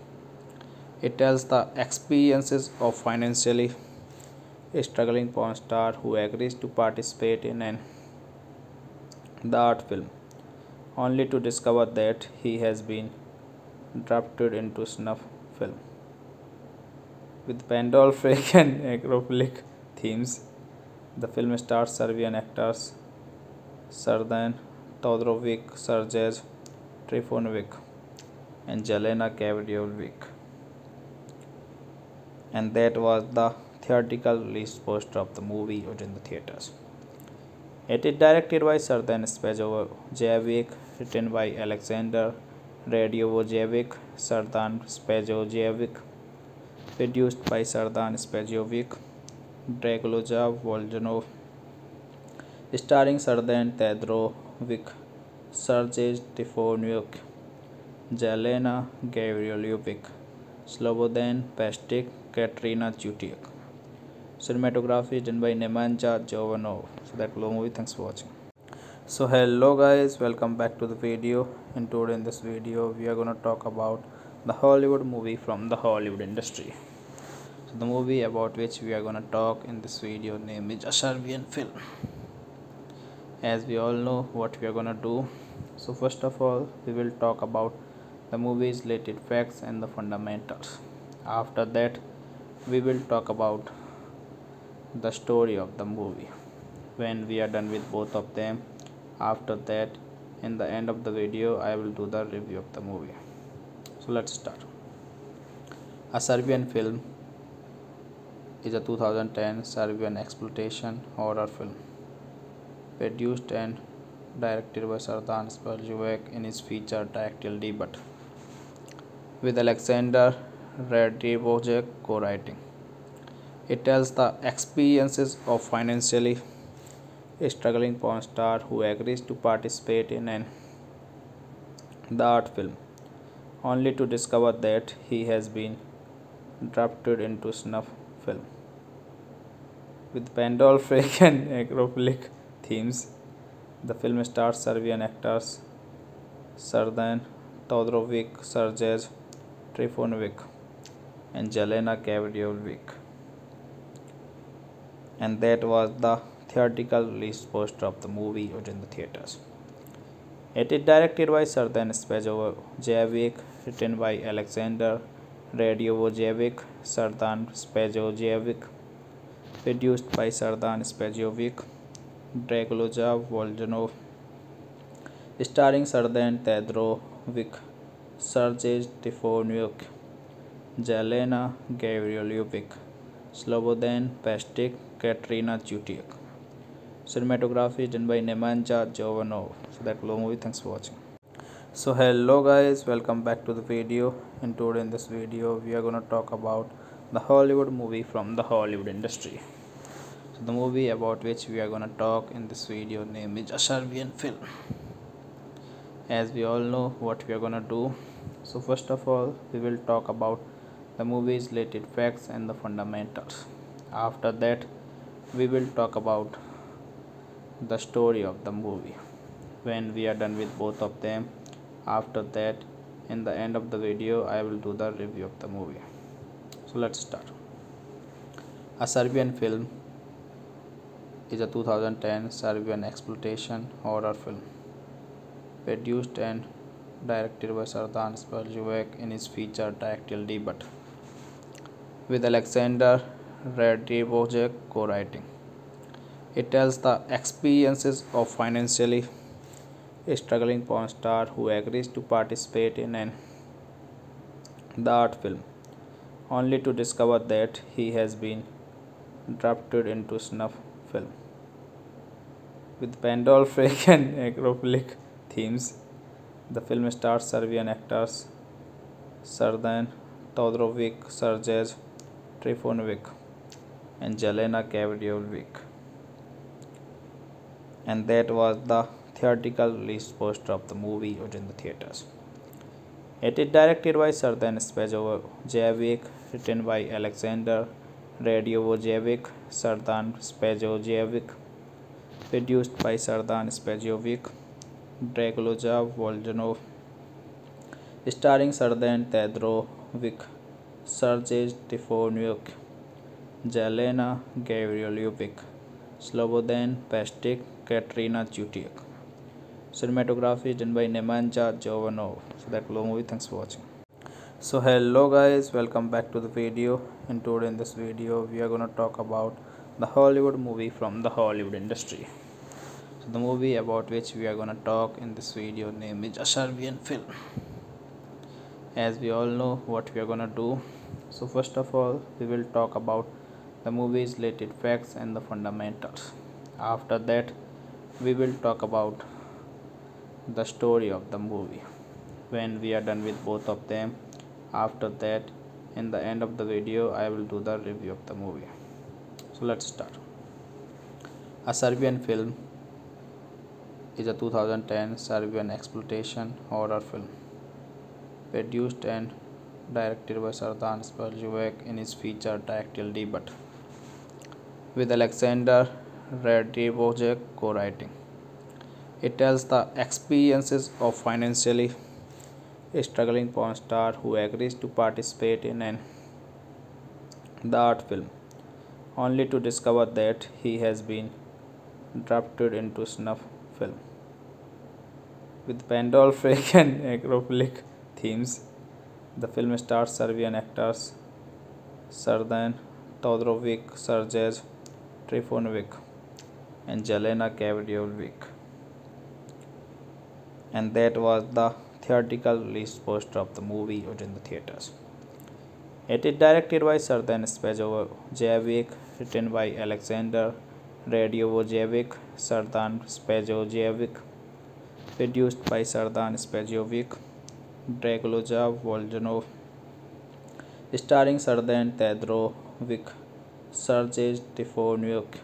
It tells the experiences of financially struggling porn star who agrees to participate in an art film, only to discover that he has been drafted into snuff film with pandolfic and necrophilic themes. The film stars Serbian actors Srdan Todorovic, Sergej Trifunovic, and Jelena Kavadiovic. And that was the theatrical release poster of the movie in the theaters. It is directed by Srdan Sperljivac, written by Aleksandar Radivojevic, Srdan Sperljivac, produced by Srdan Sperljivac, Dragoljub Voljanov, starring Srdan Todorovic, Sergej Trifunovic, Jelena Kavadiovic, Slobodan Pastic, Katarina Cutiak. Cinematography done by Nemanja Jovanov. So that was the movie. Thanks for watching. So hello guys, welcome back to the video. And today in this video we are gonna talk about the Hollywood movie from the Hollywood industry. So the movie about which we are gonna talk in this video name is A Serbian Film. As we all know what we are gonna do. So first of all, we will talk about the movie's related facts and the fundamentals. After that, we will talk about the story of the movie when we are done with both of them. After that, in the end of the video, I will do the review of the movie. So let's start. A Serbian Film is a 2010 Serbian exploitation horror film produced and directed by Srdan Sperljivac in his feature directorial debut, with Aleksandar Radivojevic co-writing. It tells the experiences of financially struggling porn star who agrees to participate in an art film, only to discover that he has been drafted into snuff film with pandolfic and necrophilic themes. The film stars Serbian actors Serdan, Todorovic, Sergeyev, Trifunovic, and Jelena Kavadiovic. And that was the theatrical release poster of the movie out in the theaters. It is directed by Serdan Spazojevic, written by Alexander Radiojevic, Serdan Spazojevic, produced by Serdan Spazojevic, Dragoljub Voljanov, starring Serdan Todorovic, Sergei Trifunovic, Jelena Gavrilovic, Slobodan Pastic, Katerina Chutyuk. Cinematography done by Nemanja Jovanov. So that was the movie. Thanks for watching. So hello guys, welcome back to the video. And today in this video we are gonna talk about the Hollywood movie from the Hollywood industry. So the movie about which we are gonna talk in this video name is A Serbian Film. As we all know what we are gonna do. So first of all we will talk about the movie's related facts and the fundamentals. After that we will talk about the story of the movie. When we are done with both of them, after that in the end of the video I will do the review of the movie. So let's start. A Serbian Film is a 2010 Serbian exploitation horror film produced and directed by Serdan Spazojevic in his feature directorial debut, with Alexander Radiojevic co-writing. It tells the experiences of financially struggling porn star who agrees to participate in an art film, only to discover that he has been drafted into snuff film with pandolfic and necrophilic themes. The film stars Serbian actors Serdan Todorovic, Sergej Trifunovic, and Jelena Kavadiovic. And that was the theatrical release poster of the movie out in the theaters. It is directed by Serdan Spazojevic, written by Alexander Radiojevic, Serdan Spazojevic, produced by Serdan Spazojevic, Dragoljub Voljanov, starring Serdan Todorovic, Sergej Trifunovic, Jelena Gavrilovic, Slobodan Pastic, Katerina Chutyuk. Cinematography done by Nemanja Jovanov. So that was the movie. Thanks for watching. So hello guys, welcome back to the video. And today in this video we are gonna talk about the Hollywood movie from the Hollywood industry. So the movie about which we are gonna talk in this video name is A Serbian Film. As we all know what we are gonna do. So first of all we will talk about the movie's related facts and the fundamentals. After that we will talk about the story of the movie. When we are done with both of them, after that in the end of the video I will do the review of the movie. So let's start. A Serbian Film is a 2010 Serbian exploitation horror film produced and directed by Serdan Spazojevic in his feature directorial debut, with Alexander Radiojevic co-writing. It tells the experiences of financially struggling porn star who agrees to participate in an art film, only to discover that he has been drafted into snuff film with pandolfic and necrophilic themes. The film stars Serbian actors Serdan Todorovic, Sergej Trifunovic, and Jelena Kavadiovic. And that was the theatrical release poster of the movie out in the theaters. It is directed by Serdan Spazojevic, written by Alexander Radiojevic, Serdan Spazojevic, produced by Serdan Spazojevic, Dragoljub Voljanov, starring Serdan Todorovic, Sergej Trifunovic,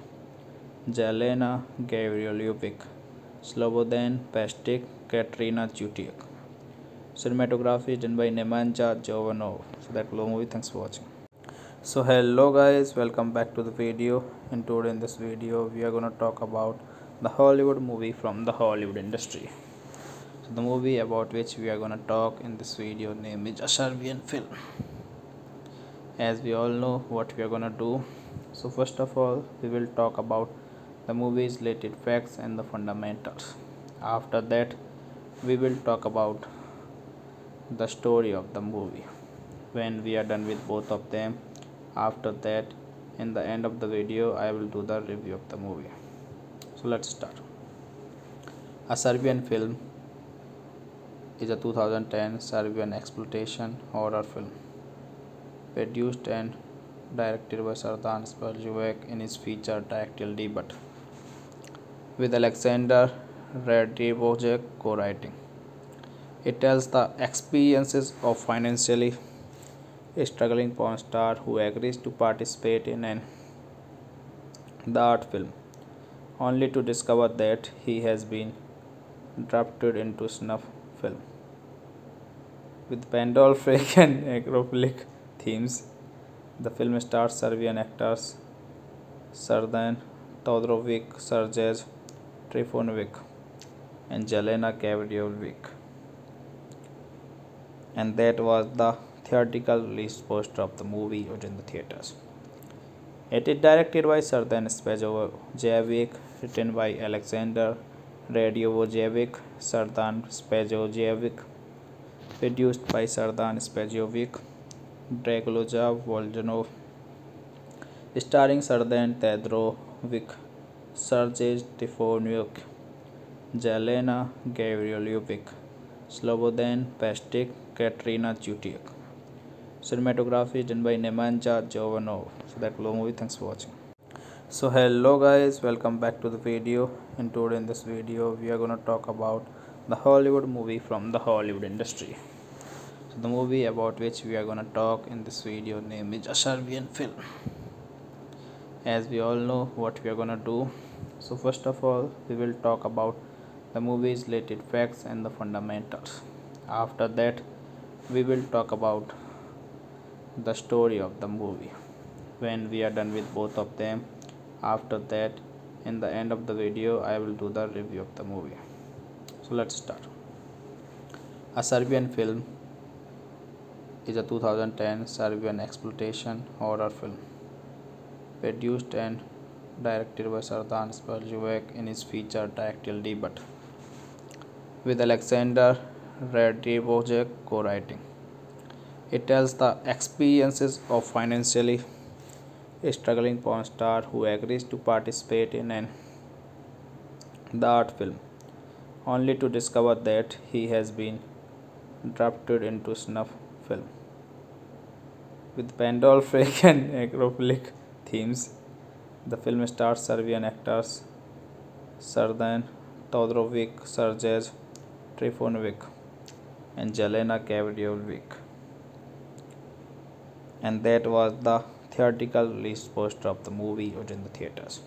Jelena Gavrilovic, Slobodan Pastic, Katerina Chutyuk. Cinematography done by Nemanja Jovanov. So that was the movie. Thanks for watching. So hello guys, welcome back to the video. And today in this video we are gonna talk about the Hollywood movie from the Hollywood industry. The movie about which we are gonna talk in this video name is A Serbian Film. As we all know what we are gonna do, so first of all we will talk about the movie's related facts and the fundamentals. After that we will talk about the story of the movie. When we are done with both of them, after that in the end of the video I will do the review of the movie. So let's start. A Serbian Film is a 2010 Serbian exploitation horror film produced and directed by Srdan Sperljivac in his feature directorial debut, with Aleksandar Radivojevic co-writing. It tells the experiences of financially a struggling porn star who agrees to participate in an art film, only to discover that he has been drafted into snuff film with pandolfic and necrophilic themes. The film stars Serbian actors Srdan Todorovic, Sergej Trifunovic, and Jelena Kavadiovic. And that was the theatrical release poster of the movie in the theaters. It is directed by Srdan Sperljivac, written by Aleksandar Radivojevic, Srdan Sperljivac, produced by Srdan Sperljivac, Dragoljub Voljanov, starring Srdan Todorovic, Sergej Trifunovic, Jelena Gavrilovic, Slobodan Pastic, Katarina Cutiak. Cinematography done by Nemanja Jovanov. So that was the movie. Thanks for watching. So hello guys, welcome back to the video. And today in this video we are gonna talk about the Hollywood movie from the Hollywood industry. So the movie about which we are gonna talk in this video name is A Serbian Film. As we all know what we are gonna do, so first of all we will talk about the movie's related facts and the fundamentals. After that we will talk about the story of the movie. When we are done with both of them, after that in the end of the video I will do the review of the movie. So let's start. A Serbian Film is a 2010 Serbian exploitation horror film produced and directed by Srdan Sperljivac in his feature directorial debut, with Aleksandar Radivojevic co-writing. It tells the experiences of financially a struggling porn star who agrees to participate in an art film, only to discover that he has been drafted into snuff film with pandolfic and necrophilic themes. The film stars Serbian actors Srdan Todorovic, Sergej Trifunovic, and Jelena Kavadiovic. And that was the theatrical release poster of the movie in the theaters.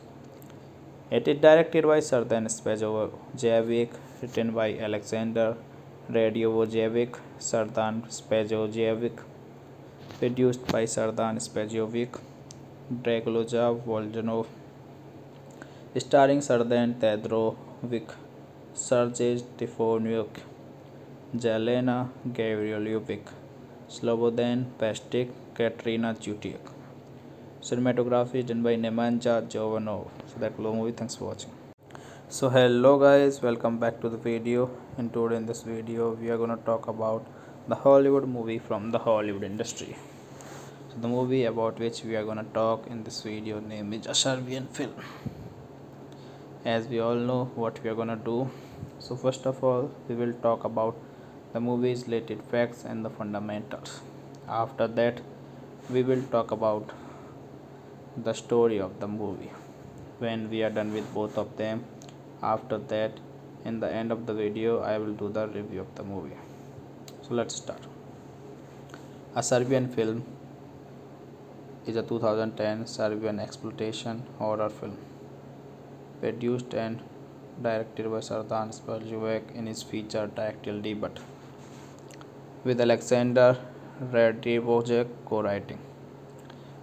It is directed by Srdan Sperljivac, written by Aleksandar Radivojevic, Srdan Sperljivac, produced by Srdan Sperljivac, Dragoljub Voljanov, starring Srdan Todorovic, Sergej Trifunovic, Jelena Gavrilovic, Slobodan Pastic, Katarina Cutiak. Cinematography done by Nemanja Jovanov. So that was the movie. Thanks for watching. So hello guys, welcome back to the video. And today in this video we are gonna talk about the Hollywood movie from the Hollywood industry. So the movie about which we are gonna talk in this video name is A Serbian Film. As we all know what we are gonna do, so first of all we will talk about the movie's related facts and the fundamentals. After that we will talk about the story of the movie. When we are done with both of them, after that in the end of the video I will do the review of the movie. So let's start. A Serbian Film is a 2010 Serbian exploitation horror film produced and directed by Srdan Sperljivac in his feature directorial debut, with Aleksandar Radivojevic co-writing.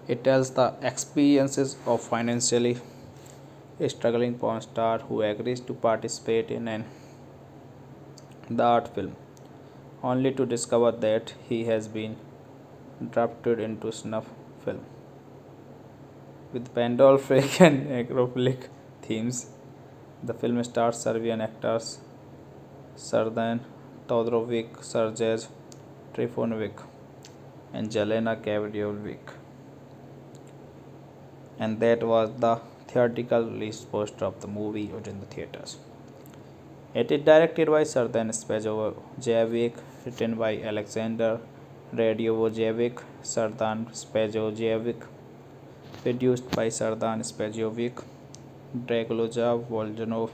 It tells the experiences of financially a struggling porn star who agrees to participate in an the art film, only to discover that he has been drafted into snuff film with Pandolfic and necrophilic themes. The film stars Serbian actors Srdan Todorovic, Sergej Trifunovic, and Jelena Kavadiovic. And that was the theatrical release poster of the movie out in the theaters. It is directed by Srdan Spajojevic, written by Alexander Radiojevic, Srdan Spajojevic, produced by Srdan Spajojevic, Dragoljub Voljanov,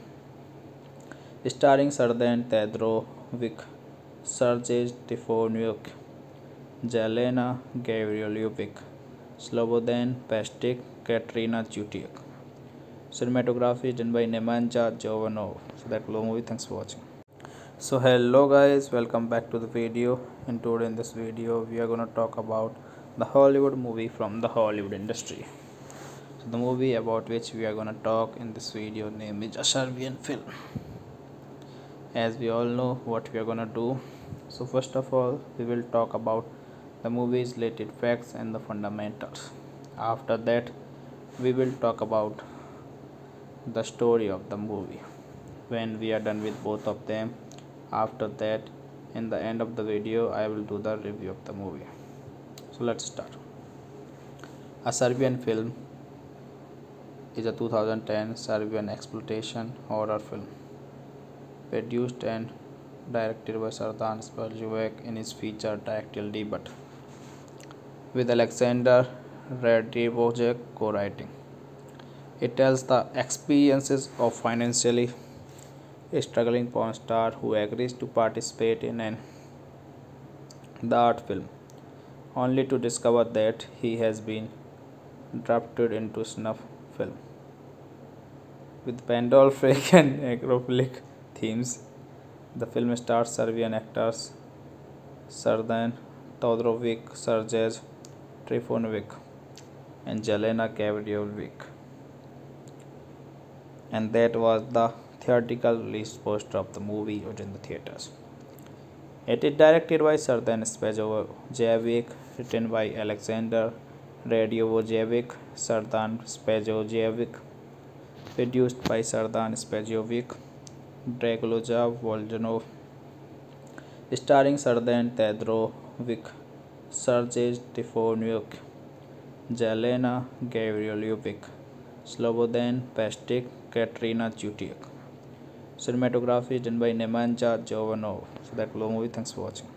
starring Srdan Todorovic, Sergej Trifunovic, Jelena Gavrilovic, Slobodan Pastic, Katrina Jutiak. Cinematography is done by Nemanja Jovanov. So that will be the movie. Thanks for watching. So hello guys, welcome back to the video. And today in this video we are gonna talk about the Hollywood movie from the Hollywood industry. So the movie about which we are gonna talk in this video name is A Serbian Film. As we all know what we are gonna do. So first of all we will talk about the movie's related facts and the fundamentals. After that we will talk about the story of the movie. When we are done with both of them, after that in the end of the video I will do the review of the movie. So let's start. A Serbian Film is a 2010 Serbian exploitation horror film produced and directed by Srdan Spajojevic in his feature directorial debut, with Alexander Radiojevic co-writing. It tells the experiences of financially struggling porn star who agrees to participate in the art film, only to discover that he has been drafted into snuff film with Pandolfic and necrophilic themes. The film stars Serbian actors Srdan Todorovic, Sergej Trifunovic, and Jelena Kavadiovic. And that was the theatrical release poster of the movie out in the theaters. It is directed by Srdan Spajojevic, written by Alexander Radiojevic, Srdan Spajojevic, produced by Srdan Spajojevic, Dragoljub Voljanov, starring Srdan Todorovic, Sergej Trifunovic, Jelena Gavrilovic, Slobodan Pastic, Katrina Jutiak. Cinematography is done by Nemanja Jovanov. So that will be the movie. Thanks for watching.